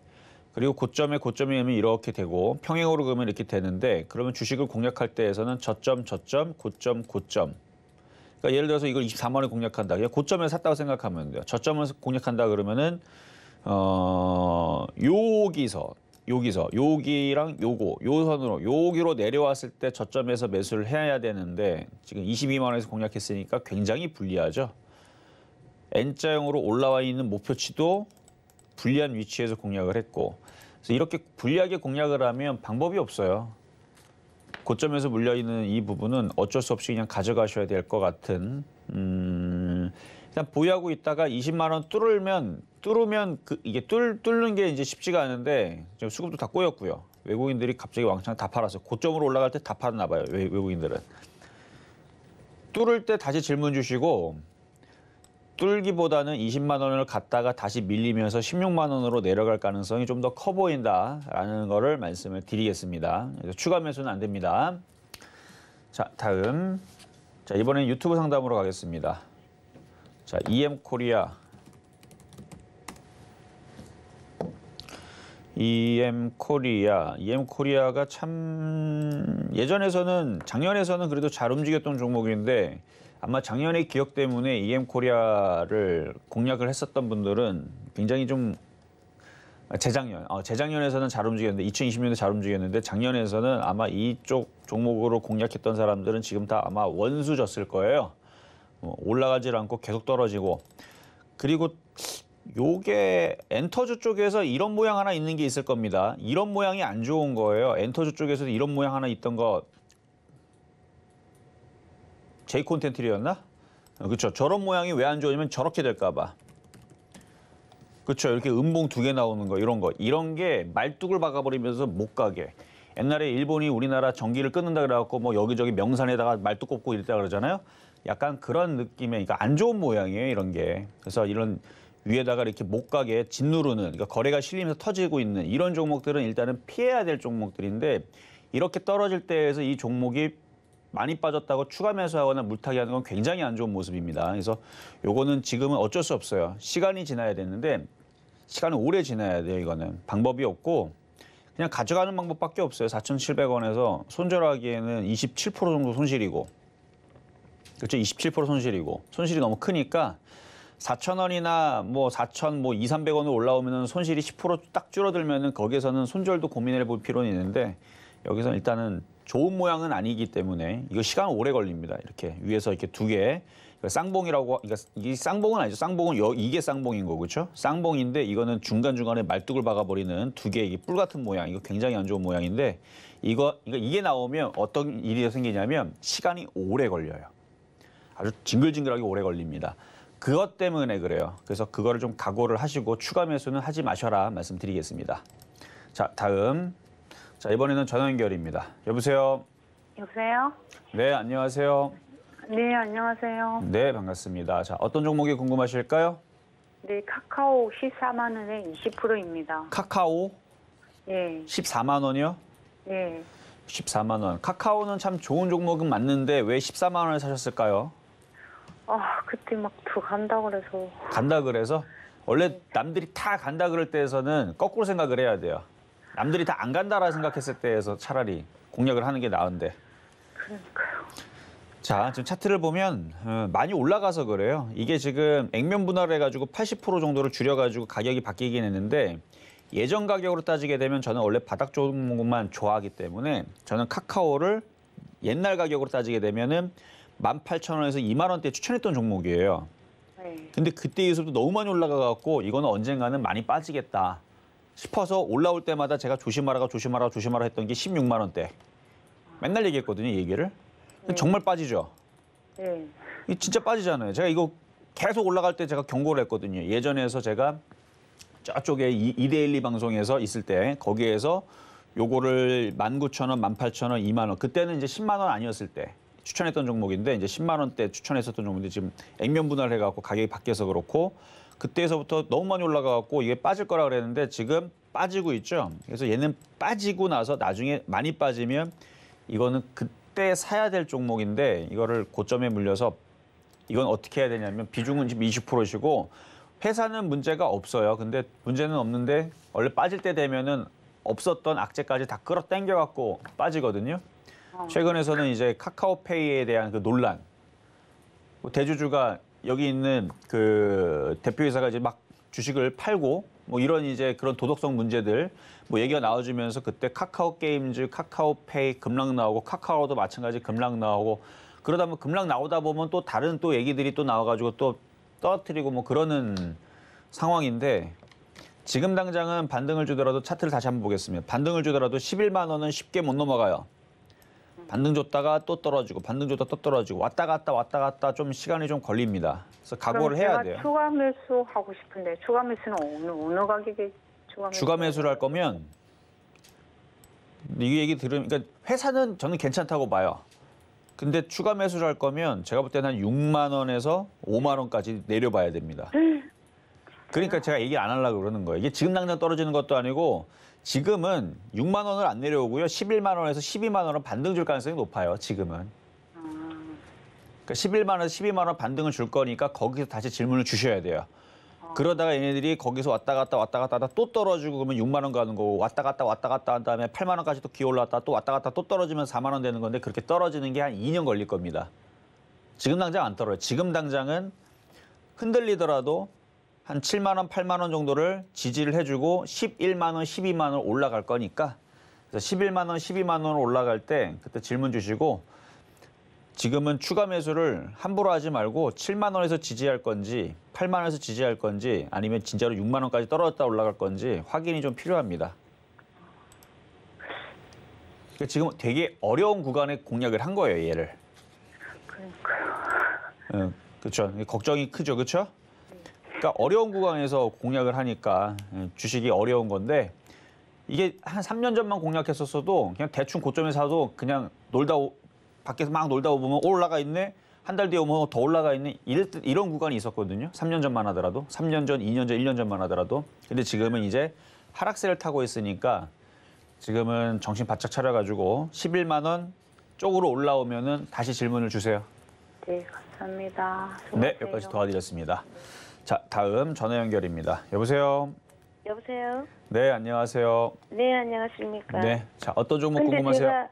그리고 고점에 고점이 오면 이렇게 되고 평행으로 그으면 이렇게 되는데 그러면 주식을 공략할 때에서는 저점, 저점, 고점, 고점. 그러니까 예를 들어서 이걸 24만 원에 공략한다. 고점에 샀다고 생각하면 돼요. 저점을 공략한다 그러면은 여기서 여기랑 요거 요 선으로 여기로 내려왔을 때 저점에서 매수를 해야 되는데 지금 22만 원에서 공략했으니까 굉장히 불리하죠. N자형으로 올라와 있는 목표치도 불리한 위치에서 공략을 했고 그래서 이렇게 불리하게 공략을 하면 방법이 없어요. 고점에서 물려있는 이 부분은 어쩔 수 없이 그냥 가져가셔야 될 것 같은 일단 보유하고 있다가 20만 원 뚫으면 뚫는 게 이제 쉽지가 않은데 지금 수급도 다 꼬였고요. 외국인들이 갑자기 왕창 다 팔았어요. 고점으로 올라갈 때 다 팔았나 봐요. 외국인들은. 뚫을 때 다시 질문 주시고 뚫기보다는 20만 원을 갔다가 다시 밀리면서 16만 원으로 내려갈 가능성이 좀 더 커 보인다라는 거를 말씀을 드리겠습니다. 그래서 추가 매수는 안 됩니다. 자, 다음. 자, 이번엔 유튜브 상담으로 가겠습니다. 자, EM코리아가 참 작년에서는 그래도 잘 움직였던 종목인데 아마 작년의 기억 때문에 EM코리아를 공략을 했었던 분들은 굉장히 좀 재작년에서는 잘 움직였는데 2020년도 잘 움직였는데 작년에서는 아마 이쪽 종목으로 공략했던 사람들은 지금 다 아마 원수졌을 거예요. 올라가질 않고 계속 떨어지고 그리고 요게 엔터주 쪽에서 이런 모양 하나 있는 게 있을 겁니다. 이런 모양이 안 좋은 거예요. 엔터주 쪽에서도 이런 모양 하나 있던 거 J콘텐트리였나? 그렇죠. 저런 모양이 왜 안 좋으냐면 저렇게 될까 봐. 그렇죠. 이렇게 음봉 2개 나오는 거 이런 게 말뚝을 박아버리면서 못 가게. 옛날에 일본이 우리나라 전기를 끊는다 그래갖고 뭐 여기저기 명산에다가 말뚝 꽂고 이랬다 그러잖아요. 약간 그런 느낌의 그러니까 안 좋은 모양이에요. 이런 게. 그래서 이런 위에다가 이렇게 못 가게 짓누르는 그러니까 거래가 실리면서 터지고 있는 이런 종목들은 일단은 피해야 될 종목들인데 이렇게 떨어질 때에서 이 종목이 많이 빠졌다고 추가 매수하거나 물타기하는 건 굉장히 안 좋은 모습입니다. 그래서 요거는 지금은 어쩔 수 없어요. 시간이 지나야 되는데 시간은 오래 지나야 돼요. 이거는 방법이 없고 그냥 가져가는 방법밖에 없어요. 4,700원에서 손절하기에는 27% 정도 손실이고 그렇죠? 27% 손실이고 손실이 너무 크니까 4,000원이나 뭐 2,300원으로 올라오면 손실이 10% 딱 줄어들면은 거기에서는 손절도 고민해 볼 필요는 있는데 여기서 일단은 좋은 모양은 아니기 때문에 이거 시간 오래 걸립니다. 이렇게 위에서 이렇게 2개 쌍봉이라고 그러니까 이 쌍봉은 아니죠. 쌍봉은 이게 쌍봉인 거 그렇죠? 쌍봉인데 이거는 중간에 말뚝을 박아버리는 2개의 이게 뿔 같은 모양. 이거 굉장히 안 좋은 모양인데 이게 나오면 어떤 일이 생기냐면 시간이 오래 걸려요. 아주 징글징글하게 오래 걸립니다. 그것 때문에 그래요. 그래서 그거를 좀 각오를 하시고 추가 매수는 하지 마셔라 말씀드리겠습니다. 자, 다음. 자, 이번에는 전화 연결입니다. 여보세요? 여보세요? 네, 안녕하세요. 네, 안녕하세요. 네, 반갑습니다. 자, 어떤 종목이 궁금하실까요? 네, 카카오 14만 원에 20%입니다. 카카오? 예. 14만 원이요? 예. 14만 원. 카카오는 참 좋은 종목은 맞는데 왜 14만 원을 사셨을까요? 아, 그때 막 간다 그래서. 간다 그래서? 원래 네. 남들이 다 간다 그럴 때에서는 거꾸로 생각을 해야 돼요. 남들이 다 안 간다라 생각했을 때에서 차라리 공략을 하는 게 나은데. 그러니까요. 자, 지금 차트를 보면 많이 올라가서 그래요. 이게 지금 액면 분할을 해가지고 80% 정도를 줄여가지고 가격이 바뀌긴 했는데 예전 가격으로 따지게 되면 저는 원래 바닥 종목만 좋아하기 때문에 저는 카카오를 옛날 가격으로 따지게 되면은 18,000원에서 2만 원대 추천했던 종목이에요. 네. 근데 그때 이후부터 너무 많이 올라가갖고 이거는 언젠가는 많이 빠지겠다 싶어서 올라올 때마다 제가 조심하라 했던 게 16만 원대. 맨날 얘기했거든요, 얘기를. 네. 정말 빠지죠. 네. 이 진짜 빠지잖아요. 제가 이거 계속 올라갈 때 제가 경고를 했거든요. 예전에서 제가 저쪽에 이데일리 방송에서 있을 때 거기에서 요거를 19,000원, 18,000원, 2만 원. 그때는 이제 10만 원 아니었을 때 추천했던 종목인데 이제 10만 원대 추천했었던 종목인데 지금 액면 분할해 갖고 가격이 바뀌어서 그렇고 그때에서부터 너무 많이 올라가 갖고 이게 빠질 거라 그랬는데 지금 빠지고 있죠. 그래서 얘는 빠지고 나서 나중에 많이 빠지면 이거는 그때 사야 될 종목인데 이거를 고점에 물려서 이건 어떻게 해야 되냐면 비중은 지금 20%이시고 회사는 문제가 없어요. 근데 문제는 없는데 원래 빠질 때 되면은 없었던 악재까지 다 끌어당겨 갖고 빠지거든요. 최근에서는 이제 카카오페이에 대한 그 논란, 대주주가 여기 있는 그 대표이사가 이제 막 주식을 팔고 뭐 이런 이제 그런 도덕성 문제들 뭐 얘기가 나와주면서 그때 카카오게임즈, 카카오페이 급락 나오고 카카오도 마찬가지 급락 나오고 그러다 보면 급락 나오다 보면 또 다른 또 얘기들이 또 나와가지고 또 떨어뜨리고 뭐 그러는 상황인데 지금 당장은 반등을 주더라도 차트를 다시 한번 보겠습니다. 반등을 주더라도 11만 원은 쉽게 못 넘어가요. 반등 줬다가 또 떨어지고 반등 줬다가 또 떨어지고 왔다 갔다 좀 시간이 좀 걸립니다. 그래서 각오를 해야 돼요. 추가 매수 하고 싶은데 추가 매수는 어느 가격에 추가 매수를 할 거면 이 얘기 들으면 그러니까 회사는 저는 괜찮다고 봐요. 근데 추가 매수를 할 거면 제가 볼 때는 한 6만 원에서 5만 원까지 내려봐야 됩니다. 그러니까 제가 얘기 안 하려고 그러는 거예요. 이게 지금 당장 떨어지는 것도 아니고 지금은 6만 원을 안 내려오고요. 11만 원에서 12만 원은 반등 줄 가능성이 높아요. 지금은. 그러니까 11만 원에서 12만 원 반등을 줄 거니까 거기서 다시 질문을 주셔야 돼요. 그러다가 얘네들이 거기서 왔다 갔다 또 떨어지고 그러면 6만 원 가는 거고 왔다 갔다 한 다음에 8만 원까지 또 기어 올라왔다 또 왔다 갔다 또 떨어지면 4만 원 되는 건데 그렇게 떨어지는 게 한 2년 걸릴 겁니다. 지금 당장 안 떨어져요. 지금 당장은 흔들리더라도 한 7만 원, 8만 원 정도를 지지를 해주고 11만 원, 12만 원 올라갈 거니까 그래서 11만 원, 12만 원 올라갈 때 그때 질문 주시고 지금은 추가 매수를 함부로 하지 말고 7만 원에서 지지할 건지 8만 원에서 지지할 건지 아니면 진짜로 6만 원까지 떨어졌다 올라갈 건지 확인이 좀 필요합니다. 그러니까 지금 되게 어려운 구간에 공략을 한 거예요, 얘를. 그러니까요. 그렇죠. 걱정이 크죠, 그렇죠? 그러니까 어려운 구간에서 공략을 하니까 주식이 어려운 건데 이게 한 3년 전만 공략했었어도 그냥 대충 고점에 사도 그냥 놀다 밖에서 막 놀다 보면 올라가 있네. 한 달 뒤에 오면 더 올라가 있네. 이런 구간이 있었거든요. 3년 전만 하더라도. 3년 전, 2년 전, 1년 전만 하더라도. 근데 지금은 이제 하락세를 타고 있으니까 지금은 정신 바짝 차려가지고 11만 원 쪽으로 올라오면은 다시 질문을 주세요. 네, 감사합니다. 수고하세요. 네, 여기까지 도와드렸습니다. 자, 다음 전화 연결입니다. 여보세요? 여보세요? 네, 안녕하세요. 네, 안녕하십니까? 네, 자, 어떤 종목 궁금하세요?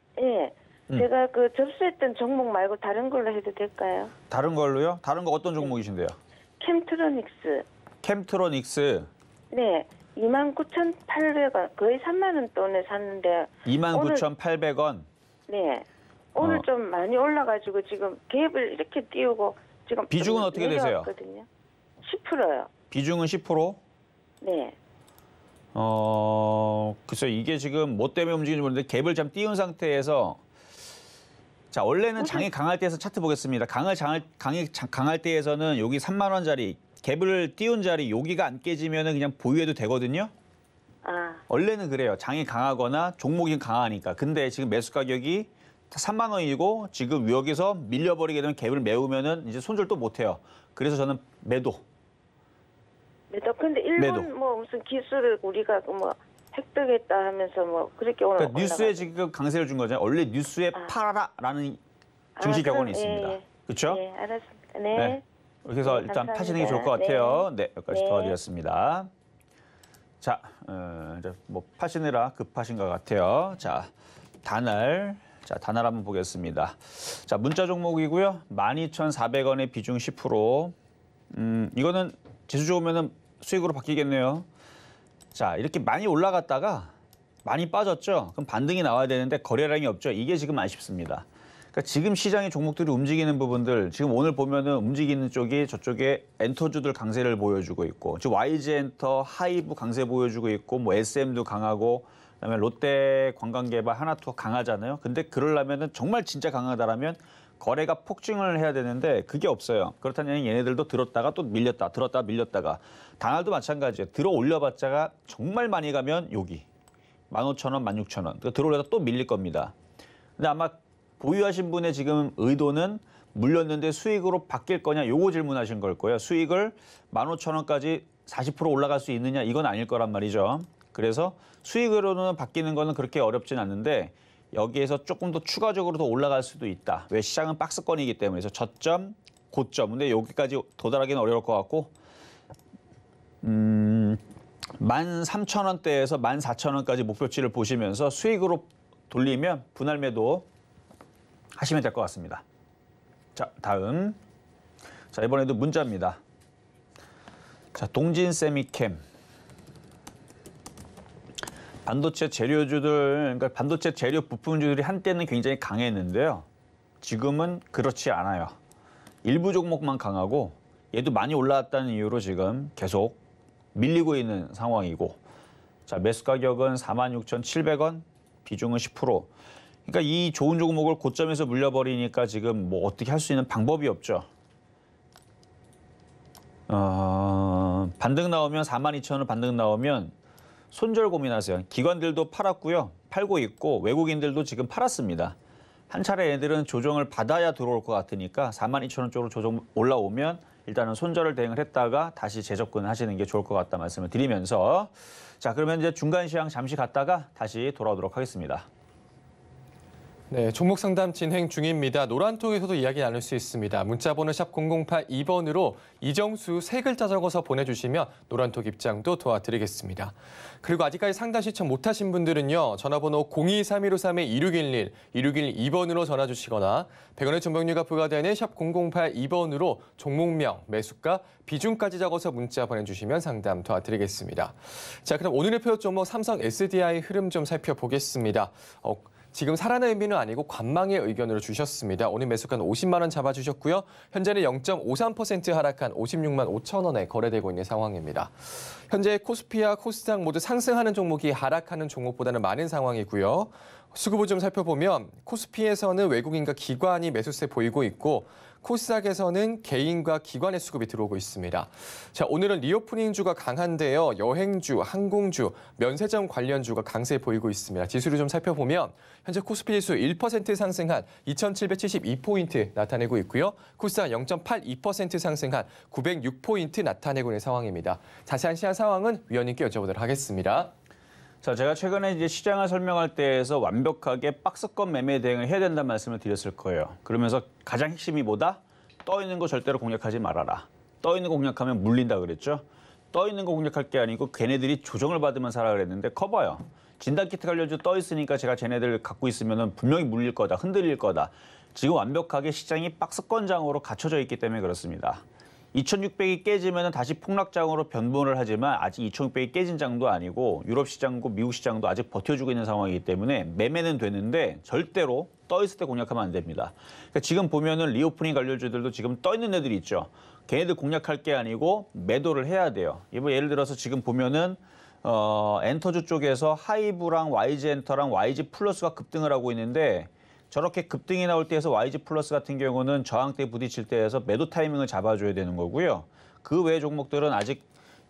제가 그 접수했던 종목 말고 다른 걸로 해도 될까요? 다른 걸로요? 다른 거 어떤 종목이신데요? 켐트로닉스. 켐트로닉스? 네, 29,800원. 거의 3만 원 돈에 샀는데 29,800원? 네, 오늘 좀 많이 올라가지고 지금 갭을 이렇게 띄우고 지금 비중은 어떻게 되세요? 10%요. 비중은 10%? 네. 글쎄요. 이게 지금 뭐 때문에 움직이는지 모르는데 갭을 참 띄운 상태에서 자, 원래는 장이 강할 때에서 차트 보겠습니다. 강할 때에서는 여기 3만 원짜리 갭을 띄운 자리 여기가 안 깨지면은 그냥 보유해도 되거든요. 아. 원래는 그래요. 장이 강하거나 종목이 강하니까. 근데 지금 매수 가격이 3만 원이고 지금 여기서 밀려버리게 되면 갭을 메우면은 이제 손절 또 못 해요. 그래서 저는 매도. 매도. 근데 일본 매도. 뭐 무슨 기술을 우리가 뭐 획득했다 하면서 뭐 그렇게 오늘 그러니까 뉴스에 지금 강세를 준 거잖아요. 원래 뉴스에 아. 팔아라라는 증시 격언이 있습니다. 예. 그렇죠? 네, 예, 알았습니다. 네. 네. 그래서 네, 일단 감사합니다. 파시는 게 좋을 것 같아요. 네, 네 여기까지 도와드렸습니다. 자, 이제 뭐 파시느라 급하신 것 같아요. 자, 단알. 자, 단알 한번 보겠습니다. 자, 문자 종목이고요. 12,400원의 비중 10%. 이거는 지수 좋으면은 수익으로 바뀌겠네요. 자, 이렇게 많이 올라갔다가 많이 빠졌죠. 그럼 반등이 나와야 되는데 거래량이 없죠. 이게 지금 아쉽습니다. 그러니까 지금 시장의 종목들이 움직이는 부분들, 지금 오늘 보면은 움직이는 쪽이 저쪽에 엔터주들 강세를 보여주고 있고, 지금 YG엔터, 하이브 강세 보여주고 있고, 뭐 SM도 강하고, 그다음에 롯데건강개발, 하나투어 강하잖아요. 근데 그러려면은 정말 진짜 강하다라면 거래가 폭증을 해야 되는데 그게 없어요. 그렇다면 얘네들도 들었다가 또 밀렸다, 들었다 밀렸다가. 단알도 마찬가지예요. 들어 올려봤자가 정말 많이 가면 여기 15,000원, 16,000원. 그러니까 들어 올려서 또 밀릴 겁니다. 근데 아마 보유하신 분의 지금 의도는 물렸는데 수익으로 바뀔 거냐 요거 질문하신 걸 거예요. 수익을 15,000원까지 40% 올라갈 수 있느냐 이건 아닐 거란 말이죠. 그래서 수익으로는 바뀌는 거는 그렇게 어렵진 않는데 여기에서 조금 더 추가적으로 더 올라갈 수도 있다. 왜 시장은 박스권이기 때문에 그래서 저점, 고점. 근데 여기까지 도달하기는 어려울 것 같고 13,000원대에서 14,000원까지 목표치를 보시면서 수익으로 돌리면 분할 매도 하시면 될 것 같습니다. 자, 다음. 자, 이번에도 문자입니다. 자, 동진쎄미켐. 반도체 재료주들, 그러니까 반도체 재료 부품주들이 한때는 굉장히 강했는데요. 지금은 그렇지 않아요. 일부 종목만 강하고 얘도 많이 올라왔다는 이유로 지금 계속 밀리고 있는 상황이고. 자, 매수 가격은 46,700원, 비중은 10%. 그러니까 이 좋은 종목을 고점에서 물려버리니까 지금 뭐 어떻게 할 수 있는 방법이 없죠. 반등 나오면 42,000원 반등 나오면 손절 고민하세요. 기관들도 팔았고요. 팔고 있고 외국인들도 지금 팔았습니다. 한 차례 애들은 조정을 받아야 들어올 것 같으니까 42,000원 쪽으로 조정 올라오면 일단은 손절을 대응을 했다가 다시 재접근 하시는 게 좋을 것 같다 말씀을 드리면서 자 그러면 이제 중간 시황 잠시 갔다가 다시 돌아오도록 하겠습니다. 네, 종목 상담 진행 중입니다. 노란톡에서도 이야기 나눌 수 있습니다. 문자번호 샵 0082번으로 이정수 세 글자 적어서 보내주시면 노란톡 입장도 도와드리겠습니다. 그리고 아직까지 상담 신청 못하신 분들은요. 전화번호 023153-2611, 2612번으로 전화주시거나 100원의 전방료가 부과되는 샵 0082번으로 종목명, 매수가, 비중까지 적어서 문자 보내주시면 상담 도와드리겠습니다. 자, 그럼 오늘의 표현 종목 삼성 SDI 흐름 좀 살펴보겠습니다. 지금 살아난 의미는 아니고 관망의 의견으로 주셨습니다. 오늘 매수가는 50만 원 잡아주셨고요. 현재는 0.53% 하락한 56만 5천 원에 거래되고 있는 상황입니다. 현재 코스피와 코스닥 모두 상승하는 종목이 하락하는 종목보다는 많은 상황이고요. 수급을 좀 살펴보면 코스피에서는 외국인과 기관이 매수세 보이고 있고 코스닥에서는 개인과 기관의 수급이 들어오고 있습니다. 자, 오늘은 리오프닝주가 강한데요. 여행주, 항공주, 면세점 관련주가 강세 보이고 있습니다. 지수를 좀 살펴보면 현재 코스피 지수 1% 상승한 2,772포인트 나타내고 있고요. 코스닥 0.82% 상승한 906포인트 나타내고 있는 상황입니다. 자세한 시장 상황은 위원님께 여쭤보도록 하겠습니다. 자, 제가 최근에 이제 시장을 설명할 때에서 완벽하게 박스권 매매 대응을 해야 된다는 말씀을 드렸을 거예요. 그러면서 가장 핵심이 뭐다? 떠 있는 거 절대로 공략하지 말아라. 떠 있는 거 공략하면 물린다 그랬죠. 떠 있는 거 공략할 게 아니고 걔네들이 조정을 받으면 사라 그랬는데 커버요. 진단키트 관련주 떠 있으니까 제가 쟤네들 갖고 있으면 분명히 물릴 거다, 흔들릴 거다. 지금 완벽하게 시장이 박스권장으로 갖춰져 있기 때문에 그렇습니다. 2,600이 깨지면 다시 폭락장으로 변분을 하지만 아직 2,600이 깨진 장도 아니고 유럽 시장과 미국 시장도 아직 버텨주고 있는 상황이기 때문에 매매는 되는데 절대로 떠 있을 때 공략하면 안 됩니다. 그러니까 지금 보면은 리오프닝 관련주들도 지금 떠 있는 애들이 있죠. 걔네들 공략할 게 아니고 매도를 해야 돼요. 예를 들어서 지금 보면은 엔터주 쪽에서 하이브랑 YG엔터랑 YG플러스가 급등을 하고 있는데 저렇게 급등이 나올 때에서 YG 플러스 같은 경우는 저항대 부딪힐 때에서 매도 타이밍을 잡아줘야 되는 거고요. 그 외 종목들은 아직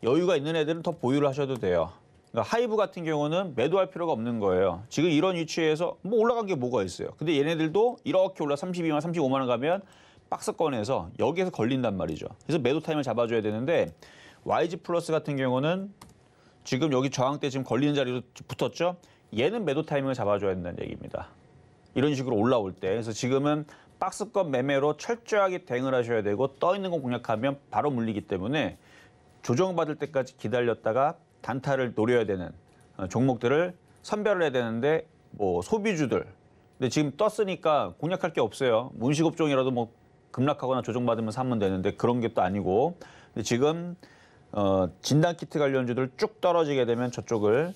여유가 있는 애들은 더 보유를 하셔도 돼요. 그러니까 하이브 같은 경우는 매도할 필요가 없는 거예요. 지금 이런 위치에서 뭐 올라간 게 뭐가 있어요. 근데 얘네들도 이렇게 올라 32만, 35만 원 가면 박스권에서 여기에서 걸린단 말이죠. 그래서 매도 타임을 잡아줘야 되는데 YG 플러스 같은 경우는 지금 여기 저항대 지금 걸리는 자리로 붙었죠. 얘는 매도 타이밍을 잡아줘야 된다는 얘기입니다. 이런 식으로 올라올 때. 그래서 지금은 박스권 매매로 철저하게 대응을 하셔야 되고 떠있는 거 공략하면 바로 물리기 때문에 조정받을 때까지 기다렸다가 단타를 노려야 되는 종목들을 선별을 해야 되는데 뭐 소비주들. 근데 지금 떴으니까 공략할 게 없어요. 문식업종이라도 뭐 급락하거나 조정받으면 사면 되는데 그런 게 또 아니고. 근데 지금 진단키트 관련주들 쭉 떨어지게 되면 저쪽을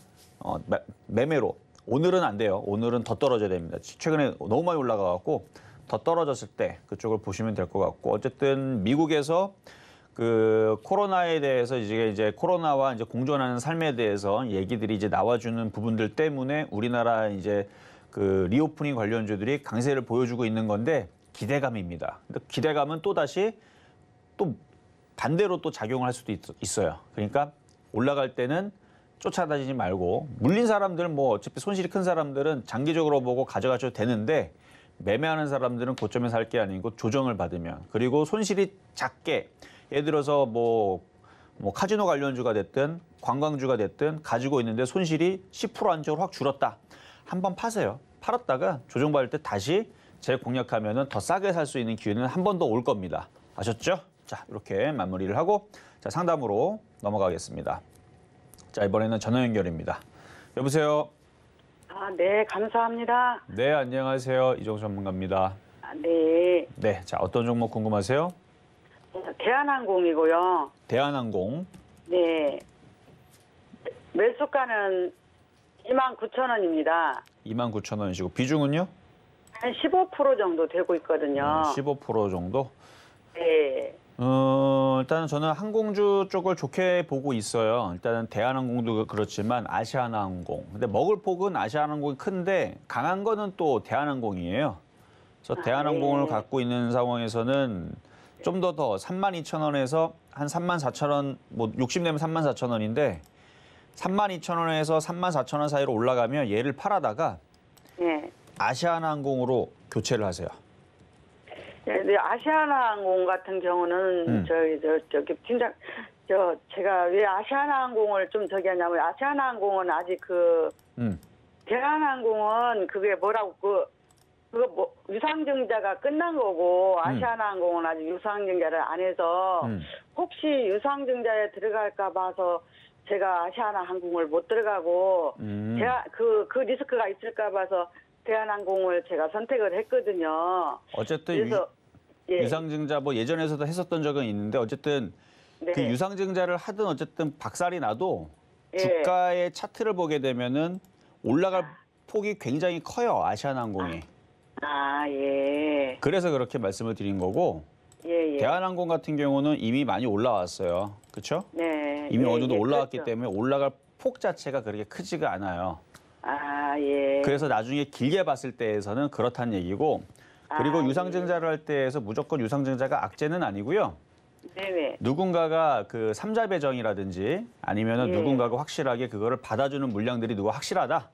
매매로. 오늘은 안 돼요. 오늘은 더 떨어져야 됩니다. 최근에 너무 많이 올라가갖고 더 떨어졌을 때 그쪽을 보시면 될 것 같고, 어쨌든 미국에서 그 코로나에 대해서 이제 코로나와 이제 공존하는 삶에 대해서 얘기들이 이제 나와주는 부분들 때문에 우리나라 이제 그 리오프닝 관련주들이 강세를 보여주고 있는 건데 기대감입니다. 근데 기대감은 또 다시 또 반대로 또 작용할 수도 있어요. 그러니까 올라갈 때는 쫓아다니지 말고, 물린 사람들은 뭐 어차피 손실이 큰 사람들은 장기적으로 보고 가져가셔도 되는데 매매하는 사람들은 고점에 살 게 아니고 조정을 받으면, 그리고 손실이 작게 예를 들어서 뭐 카지노 관련주가 됐든 관광주가 됐든 가지고 있는데 손실이 10% 안쪽으로 확 줄었다. 한번 파세요. 팔았다가 조정받을 때 다시 재공략하면 더 싸게 살 수 있는 기회는 한 번 더 올 겁니다. 아셨죠? 자, 이렇게 마무리를 하고 자, 상담으로 넘어가겠습니다. 자, 이번에는 전화 연결입니다. 여보세요. 아, 네, 감사합니다. 네, 안녕하세요. 이종수 전문가입니다. 아, 네. 네, 자, 어떤 종목 궁금하세요? 대한항공이고요. 대한항공. 네. 매수가는 29,000원입니다. 29,000원이시고 비중은요? 한 15% 정도 되고 있거든요. 15% 정도? 네. 일단은 저는 항공주 쪽을 좋게 보고 있어요. 일단은 대한항공도 그렇지만 아시아나항공. 근데 먹을 폭은 아시아나항공이 큰데 강한 거는 또 대한항공이에요. 그래서 대한항공을 갖고 있는 상황에서는 좀 더 32,000원에서 한 34,000원, 뭐 60내면 34,000원인데 32,000원에서 34,000원 사이로 올라가면 얘를 팔아다가 아시아나항공으로 교체를 하세요. 네, 아시아나항공 같은 경우는 제가 왜 아시아나항공을 좀 하냐면 아시아나항공은 아직 그 대한항공은 그게 뭐라고 그거 뭐 유상증자가 끝난 거고 아시아나항공은 아직 유상증자를 안 해서 혹시 유상증자에 들어갈까 봐서 제가 아시아나항공을 못 들어가고 제가 그 리스크가 있을까 봐서 대한항공을 제가 선택을 했거든요. 어쨌든 그래서 유상증자 뭐 예전에서도 했었던 적은 있는데 어쨌든 네. 그 유상증자를 하든 어쨌든 박살이 나도 주가의 차트를 보게 되면은 올라갈 폭이 굉장히 커요. 아시아나항공이. 아, 예. 그래서 그렇게 말씀을 드린 거고 대한항공 같은 경우는 이미 많이 올라왔어요. 그렇죠? 네. 이미 어느 정도 올라왔기 때문에 올라갈 폭 자체가 그렇게 크지가 않아요. 아, 예. 그래서 나중에 길게 봤을 때에서는 그렇다는 얘기고, 그리고 유상증자를 할 때에서 무조건 유상증자가 악재는 아니고요. 네네. 누군가가 그 삼자 배정이라든지 아니면은 누군가가 확실하게 그거를 받아주는 물량들이 누가 확실하다.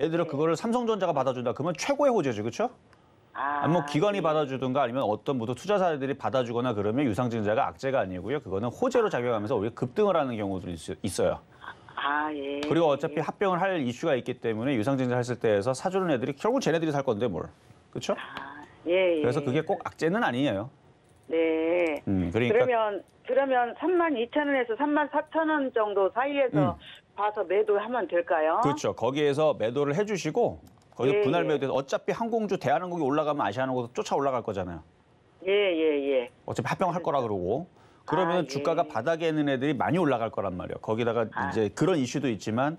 예를 들어 그거를 삼성전자가 받아준다. 그러면 최고의 호재죠, 그렇죠? 아니면 기관이 받아주든가 아니면 어떤 모두 투자사들이 받아주거나 그러면 유상증자가 악재가 아니고요. 그거는 호재로 작용하면서 오히려 급등을 하는 경우도 있어요. 아, 예. 그리고 어차피 합병을 할 이슈가 있기 때문에 유상증자 했을 때에서 사주는 애들이 결국 쟤네들이 살 건데 뭘. 그렇죠? 아, 예, 예. 그래서 그게 꼭 악재는 아니에요. 네. 그러니까 그러면 32,000원에서 34,000원 정도 사이에서 봐서 매도하면 될까요? 그렇죠. 거기에서 매도를 해 주시고 거기서 분할 매도해서 어차피 항공주 대한항공이 올라가면 아시아나항공도 쫓아 올라갈 거잖아요. 예, 예, 예. 어차피 합병할 거라 그러고 그러면 주가가 바닥에 있는 애들이 많이 올라갈 거란 말이에요. 거기다가 이제 그런 이슈도 있지만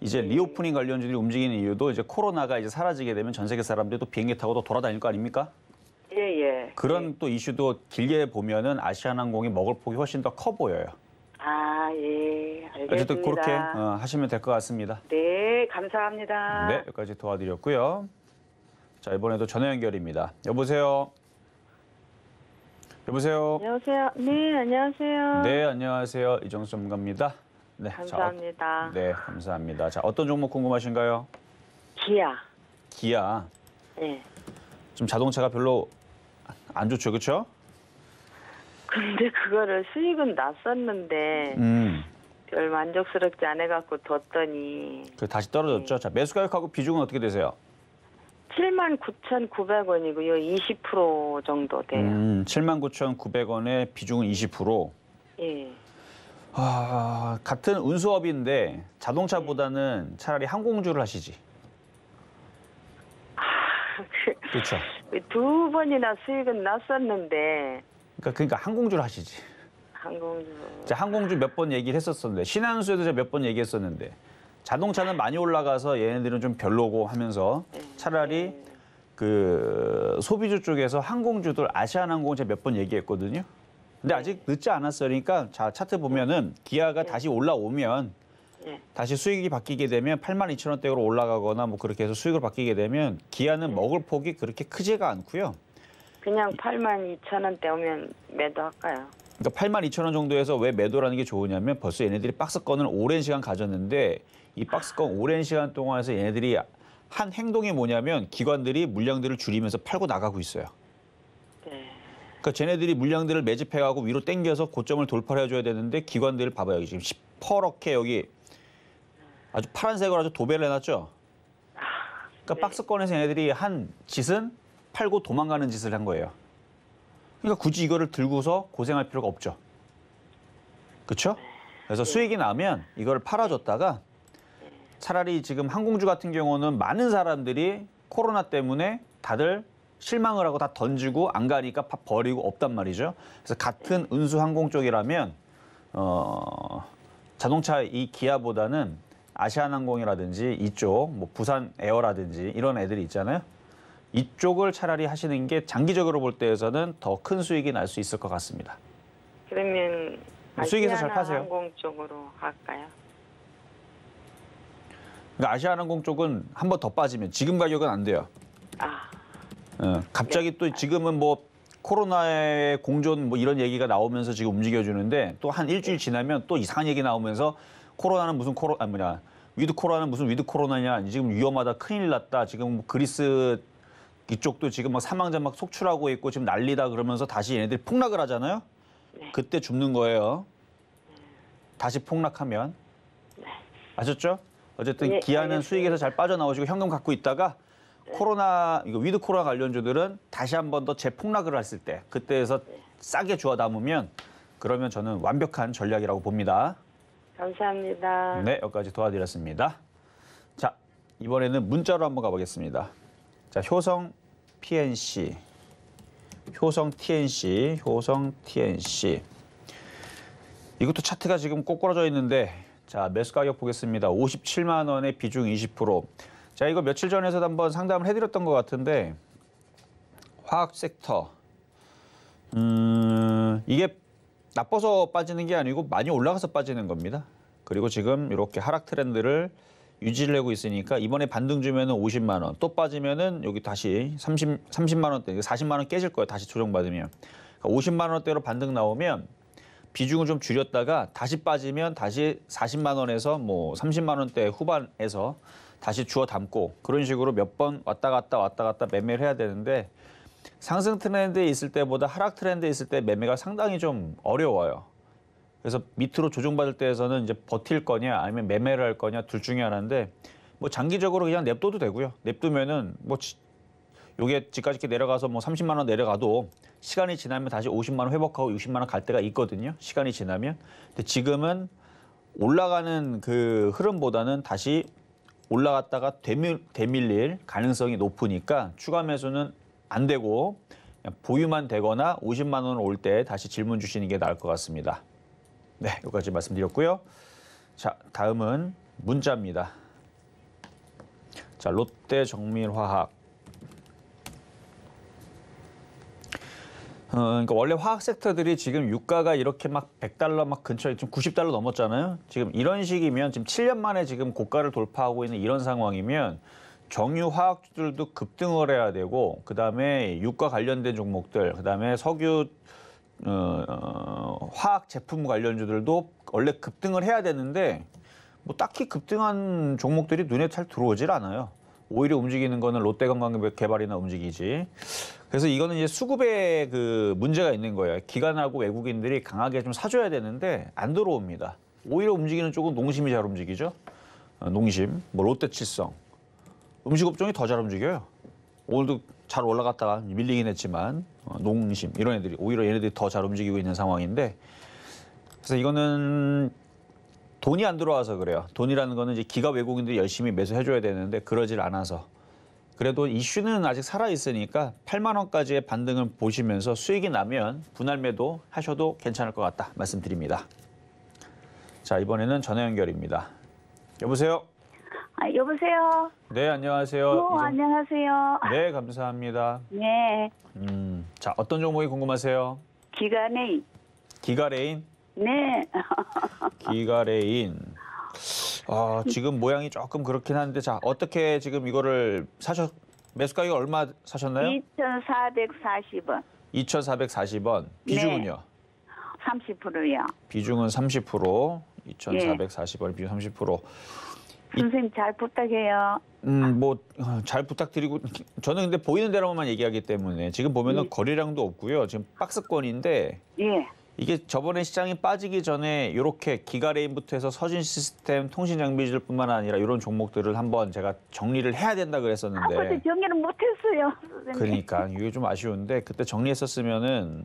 이제 리오프닝 관련주들이 움직이는 이유도 이제 코로나가 이제 사라지게 되면 전 세계 사람들이 또 비행기 타고 또 돌아다닐 거 아닙니까? 예예. 그런 또 이슈도 길게 보면은 아시아나항공이 먹을 폭이 훨씬 더 커 보여요. 아, 예. 알겠습니다. 어쨌든 그렇게 하시면 될 것 같습니다. 네, 감사합니다. 네, 여기까지 도와드렸고요. 자, 이번에도 전화 연결입니다. 여보세요. 여보세요. 안녕하세요. 네, 안녕하세요. 네, 안녕하세요. 이정수 전문가입니다. 네, 감사합니다. 자, 네, 감사합니다. 자, 어떤 종목 궁금하신가요? 기아. 기아. 네. 좀 자동차가 별로 안 좋죠, 그렇죠? 근데 그거를 수익은 났었는데 별 만족스럽지 않아갖고 뒀더니 다시 떨어졌죠. 네. 자, 매수 가격하고 비중은 어떻게 되세요? 79,900원이고요. 20% 정도 돼요. 79,900원에 비중은 20%. 예. 아, 같은 운수업인데 자동차보다는 차라리 항공주를 하시지. 아, 그렇죠. 두 번이나 수익은 났었는데. 그러니까 항공주를 하시지. 항공주. 자, 항공주 몇 번 얘기를 했었는데, 신한수에도 제가 몇 번 얘기했었는데, 자동차는 많이 올라가서 얘네들은 좀 별로고 하면서 차라리 그 소비주 쪽에서 항공주들 아시아나항공 제가 몇 번 얘기했거든요. 근데 아직 늦지 않았어요. 그러니까 자, 차트 보면은 기아가 다시 올라오면 다시 수익이 바뀌게 되면 82,000원대로 올라가거나 뭐 그렇게 해서 수익을 바뀌게 되면 기아는 먹을 폭이 그렇게 크지가 않고요. 그냥 82,000원대 오면 매도할까요? 그러니까 82,000원 정도에서 왜 매도라는 게 좋으냐면 벌써 얘네들이 박스권을 오랜 시간 가졌는데 이 박스권 오랜 시간 동안에서 얘네들이 한 행동이 뭐냐면 기관들이 물량들을 줄이면서 팔고 나가고 있어요. 네. 그러니까 쟤네들이 물량들을 매집해가고 위로 당겨서 고점을 돌파를 해줘야 되는데 기관들을 봐봐요. 지금 시퍼렇게 여기 아주 파란색으로 아주 도배를 해놨죠. 그러니까 네. 박스권에서 얘네들이 한 짓은 팔고 도망가는 짓을 한 거예요. 그러니까 굳이 이거를 들고서 고생할 필요가 없죠. 그렇죠? 그래서 네. 수익이 나면 이걸 팔아줬다가 차라리 지금 항공주 같은 경우는 많은 사람들이 코로나 때문에 다들 실망을 하고 다 던지고 안 가니까 버리고 없단 말이죠. 그래서 같은 운수 항공 쪽이라면 자동차 이 기아보다는 아시아나항공이라든지 이쪽 뭐 부산 에어라든지 이런 애들이 있잖아요. 이쪽을 차라리 하시는 게 장기적으로 볼 때에서는 더 큰 수익이 날 수 있을 것 같습니다. 그러면 수익에서 잘 파세요. 아시아나항공 쪽으로 갈까요? 그러니까 아시아나항공 쪽은 한 번 더 빠지면 지금 가격은 안 돼요. 아. 갑자기 네. 또 지금은 뭐 코로나의 공존 뭐 이런 얘기가 나오면서 지금 움직여주는데 또 한 일주일 지나면 또 이상한 얘기 나오면서 코로나는 무슨 위드 코로나는 무슨 위드 코로나냐, 지금 위험하다, 큰일 났다, 지금 그리스 이쪽도 지금 막 사망자 막 속출하고 있고 지금 난리다 그러면서 다시 얘네들이 폭락을 하잖아요. 네. 그때 죽는 거예요. 다시 폭락하면. 네. 아셨죠? 어쨌든 네, 기아는 알겠습니다. 수익에서 잘 빠져나오시고 현금 갖고 있다가 네. 코로나, 이거 위드 코로나 관련주들은 다시 한 번 더 재폭락을 했을 때 그때에서 네. 싸게 주워 담으면 그러면 저는 완벽한 전략이라고 봅니다. 감사합니다. 네, 여기까지 도와드렸습니다. 자, 이번에는 문자로 한번 가보겠습니다. 자, 효성PNC, 효성TNC, 효성TNC. 이것도 차트가 지금 꼬꾸라져 있는데, 자, 매수 가격 보겠습니다. 57만 원에 비중 20%. 자, 이거 며칠 전에서도 한번 상담을 해드렸던 것 같은데, 화학 섹터. 이게 나빠서 빠지는 게 아니고 많이 올라가서 빠지는 겁니다. 그리고 지금 이렇게 하락 트렌드를 유지를 하고 있으니까 이번에 반등 주면은 50만 원, 또 빠지면은 여기 다시 30만 원대, 40만 원 깨질 거예요. 다시 조정받으면. 그러니까 50만 원대로 반등 나오면 비중을 좀 줄였다가 다시 빠지면 다시 40만 원에서 뭐 30만 원대 후반에서 다시 주워 담고 그런 식으로 몇 번 왔다 갔다 매매를 해야 되는데 상승 트렌드에 있을 때보다 하락 트렌드에 있을 때 매매가 상당히 좀 어려워요. 그래서 밑으로 조정받을 때에서는 이제 버틸 거냐 아니면 매매를 할 거냐 둘 중에 하나인데 뭐 장기적으로 그냥 냅둬도 되고요. 냅두면은 뭐 요게 지금까지 이렇게 내려가서 뭐 30만 원 내려가도 시간이 지나면 다시 50만 원 회복하고 60만 원 갈 때가 있거든요. 시간이 지나면. 근데 지금은 올라가는 그 흐름보다는 다시 올라갔다가 되밀릴 가능성이 높으니까 추가 매수는 안 되고 보유만 되거나 50만 원 올 때 다시 질문 주시는 게 나을 것 같습니다. 네, 여기까지 말씀드렸고요. 자, 다음은 문자입니다. 자, 롯데정밀화학. 그러니까 원래 화학 섹터들이 지금 유가가 이렇게 막 100달러 막 근처에 지금 90달러 넘었잖아요. 지금 이런 식이면 지금 7년 만에 지금 고가를 돌파하고 있는 이런 상황이면 정유화학주들도 급등을 해야 되고, 그다음에 유가 관련된 종목들, 그다음에 석유 화학 제품 관련주들도 원래 급등을 해야 되는데 뭐 딱히 급등한 종목들이 눈에 잘 들어오질 않아요. 오히려 움직이는 거는 롯데건강개발이나 움직이지. 그래서 이거는 이제 수급에 그 문제가 있는 거예요. 기관하고 외국인들이 강하게 좀 사줘야 되는데 안 들어옵니다. 오히려 움직이는 쪽은 농심이 잘 움직이죠. 농심, 뭐 롯데칠성. 음식업종이 더 잘 움직여요. 오늘도 잘 올라갔다가 밀리긴 했지만 농심 이런 애들이 오히려 얘네들이 더 잘 움직이고 있는 상황인데, 그래서 이거는 돈이 안 들어와서 그래요. 돈이라는 거는 이제 기가 외국인들이 열심히 매수해줘야 되는데 그러질 않아서. 그래도 이슈는 아직 살아있으니까 8만 원까지의 반등을 보시면서 수익이 나면 분할 매도 하셔도 괜찮을 것 같다 말씀드립니다. 자, 이번에는 전화 연결입니다. 여보세요? 아, 여보세요? 네, 안녕하세요. 안녕하세요. 네, 감사합니다. 네. 자, 어떤 종목이 궁금하세요? 기가레인. 기가레인? 네. 기가레인. 아, 지금 모양이 조금 그렇긴 한데, 자, 어떻게 지금 이거를 매수가격 얼마 사셨나요? 2,440원. 2,440원. 비중은요? 네. 30%요. 비중은 30%. 2,440원, 네. 비중 30%. 선생님 잘 부탁해요. 뭐 잘 부탁드리고, 저는 근데 보이는 대로만 얘기하기 때문에 지금 보면은 예. 거래량도 없고요. 지금 박스권인데 예. 이게 저번에 시장이 빠지기 전에 이렇게 기가레인부터 해서 서진시스템, 통신장비주들뿐만 아니라 이런 종목들을 한번 제가 정리를 해야 된다 그랬었는데 그때 정리를 못했어요. 그러니까 이게 좀 아쉬운데 그때 정리했었으면은.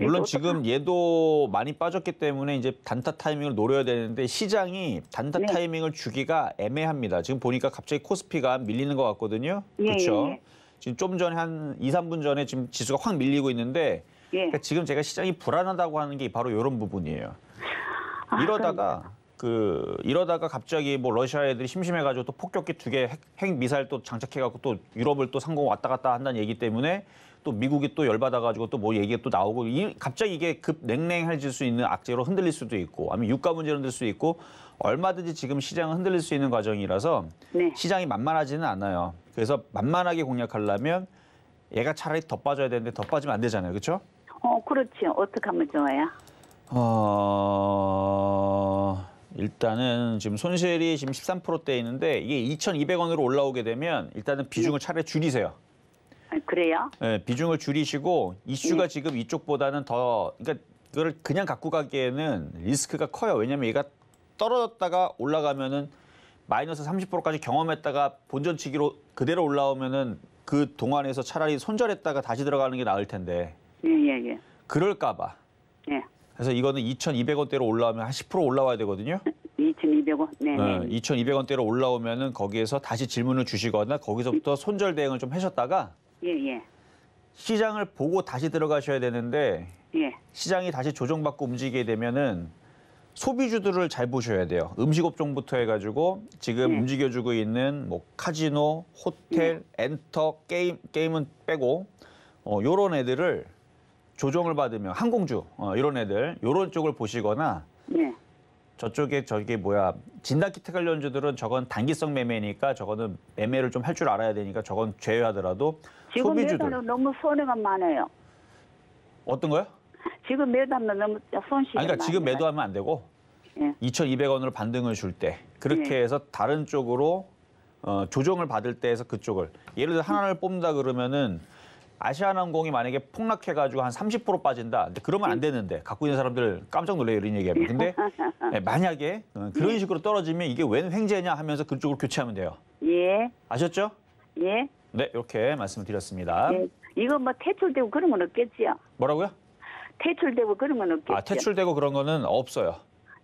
물론 지금 얘도 많이 빠졌기 때문에 이제 단타 타이밍을 노려야 되는데 시장이 단타 네. 타이밍을 주기가 애매합니다. 지금 보니까 갑자기 코스피가 밀리는 것 같거든요. 예, 그렇죠? 예. 지금 좀 전에 한 2, 3분 전에 지금 지수가 확 밀리고 있는데 예. 그러니까 지금 제가 시장이 불안하다고 하는 게 바로 이런 부분이에요. 아, 이러다가 이러다가 갑자기 뭐 러시아 애들이 심심해가지고 또 폭격기 2개 핵미사일 또 장착해갖고 또 유럽을 또 상공 왔다 갔다 한다는 얘기 때문에 또 미국이 또 열받아가지고 또 뭐 얘기가 또 나오고 갑자기 이게 급 냉랭해질 수 있는 악재로 흔들릴 수도 있고 아니면 유가 문제로 흔들 수 있고 얼마든지 지금 시장은 흔들릴 수 있는 과정이라서 네. 시장이 만만하지는 않아요. 그래서 만만하게 공략하려면 얘가 차라리 더 빠져야 되는데 더 빠지면 안 되잖아요. 그렇죠? 그렇죠. 어떻게 하면 좋아요? 일단은 지금 손실이 지금 13%대 있는데 이게 2,200원으로 올라오게 되면 일단은 비중을 차라리 줄이세요. 아, 그래요? 네, 비중을 줄이시고 이슈가 네. 지금 이쪽보다는 더 그러니까 그걸 그냥 갖고 가기에는 리스크가 커요. 왜냐면 얘가 떨어졌다가 올라가면은 마이너스 30%까지 경험했다가 본전치기로 그대로 올라오면은 그 동안에서 차라리 손절했다가 다시 들어가는 게 나을 텐데. 예. 그럴까 봐. 예. 그래서 이거는 2,200원대로 올라오면 한 10% 올라와야 되거든요. 2,200원. 네. 2,200원대로 올라오면은 거기에서 다시 질문을 주시거나 거기서부터 손절 대응을 좀 하셨다가 예. 시장을 보고 다시 들어가셔야 되는데 예. 시장이 다시 조정받고 움직이게 되면은 소비주들을 잘 보셔야 돼요. 음식업종부터 해가지고 지금 예. 움직여주고 있는 뭐 카지노, 호텔, 예. 엔터, 게임은 빼고 요런 애들을 조정을 받으면 항공주 이런 애들 요런 쪽을 보시거나 네. 저쪽에 저게 뭐야 진단키트 관련주들은 저건 단기성 매매니까 저거는 매매를 좀 할 줄 알아야 되니까 저건 제외하더라도 지금 소비주들 매달은 너무 손해가 많아요. 어떤 거요? 지금 매도하면 너무 손실이 많아요. 그러니까 지금 매도하면 안 되고 네. 2,200원으로 반등을 줄 때 그렇게 네. 해서 다른 쪽으로 조정을 받을 때에서 그쪽을 예를 들어 하나를 뽑는다 그러면은. 아시아나항공이 만약에 폭락해가지고 한 30% 빠진다. 근데 그러면 안 되는데 갖고 있는 사람들 깜짝 놀래요. 이런 얘기하면. 근데 만약에 그런 식으로 떨어지면 이게 웬 횡재냐 하면서 그쪽으로 교체하면 돼요. 예. 아셨죠? 예. 네, 이렇게 말씀을 드렸습니다. 예. 이거 뭐 퇴출되고 그런 건 없겠지요? 뭐라고요? 퇴출되고 그런 건 없겠죠? 아, 퇴출되고 그런 거는 없어요.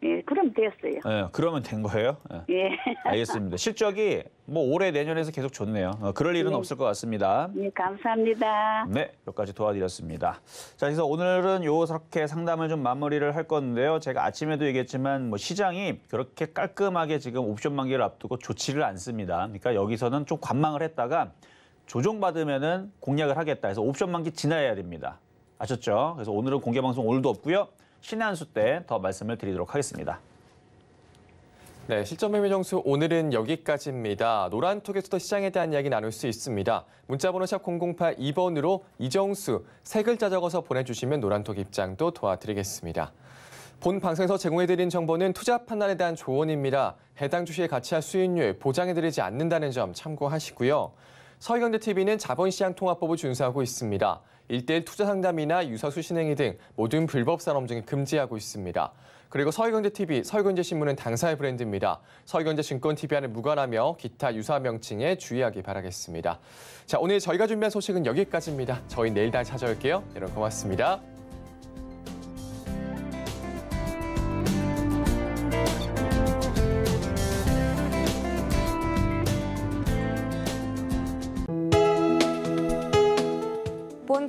예, 그럼 됐어요. 예, 그러면 된 거예요. 예. 알겠습니다. 실적이 뭐 올해 내년에서 계속 좋네요. 그럴 일은 네. 없을 것 같습니다. 네, 예, 감사합니다. 네, 여기까지 도와드렸습니다. 자, 그래서 오늘은 요렇게 상담을 좀 마무리를 할 건데요. 제가 아침에도 얘기했지만 뭐 시장이 그렇게 깔끔하게 지금 옵션 만기를 앞두고 좋지를 않습니다. 그러니까 여기서는 좀 관망을 했다가 조정받으면은 공략을 하겠다. 그래서 옵션 만기 지나야 됩니다. 아셨죠? 그래서 오늘은 공개 방송 오늘도 없고요. 신의 한 수 때 더 말씀을 드리도록 하겠습니다. 네, 실전매매 정수 오늘은 여기까지입니다. 노란톡에서도 시장에 대한 이야기 나눌 수 있습니다. 문자번호 샵 0082번으로 이정수, 세 글자 적어서 보내주시면 노란톡 입장도 도와드리겠습니다. 본 방송에서 제공해드린 정보는 투자 판단에 대한 조언입니다. 해당 주식의 가치와 수익률 보장해드리지 않는다는 점 참고하시고요. 서울경제TV는 자본시장 통화법을 준수하고 있습니다. 1:1 투자 상담이나 유사 수신행위 등 모든 불법 산업 등을 금지하고 있습니다. 그리고 서울경제TV, 서울경제신문은 당사의 브랜드입니다. 서울경제증권TV와는 무관하며 기타 유사 명칭에 주의하기 바라겠습니다. 자, 오늘 저희가 준비한 소식은 여기까지입니다. 저희 내일 다시 찾아올게요. 여러분 고맙습니다. 본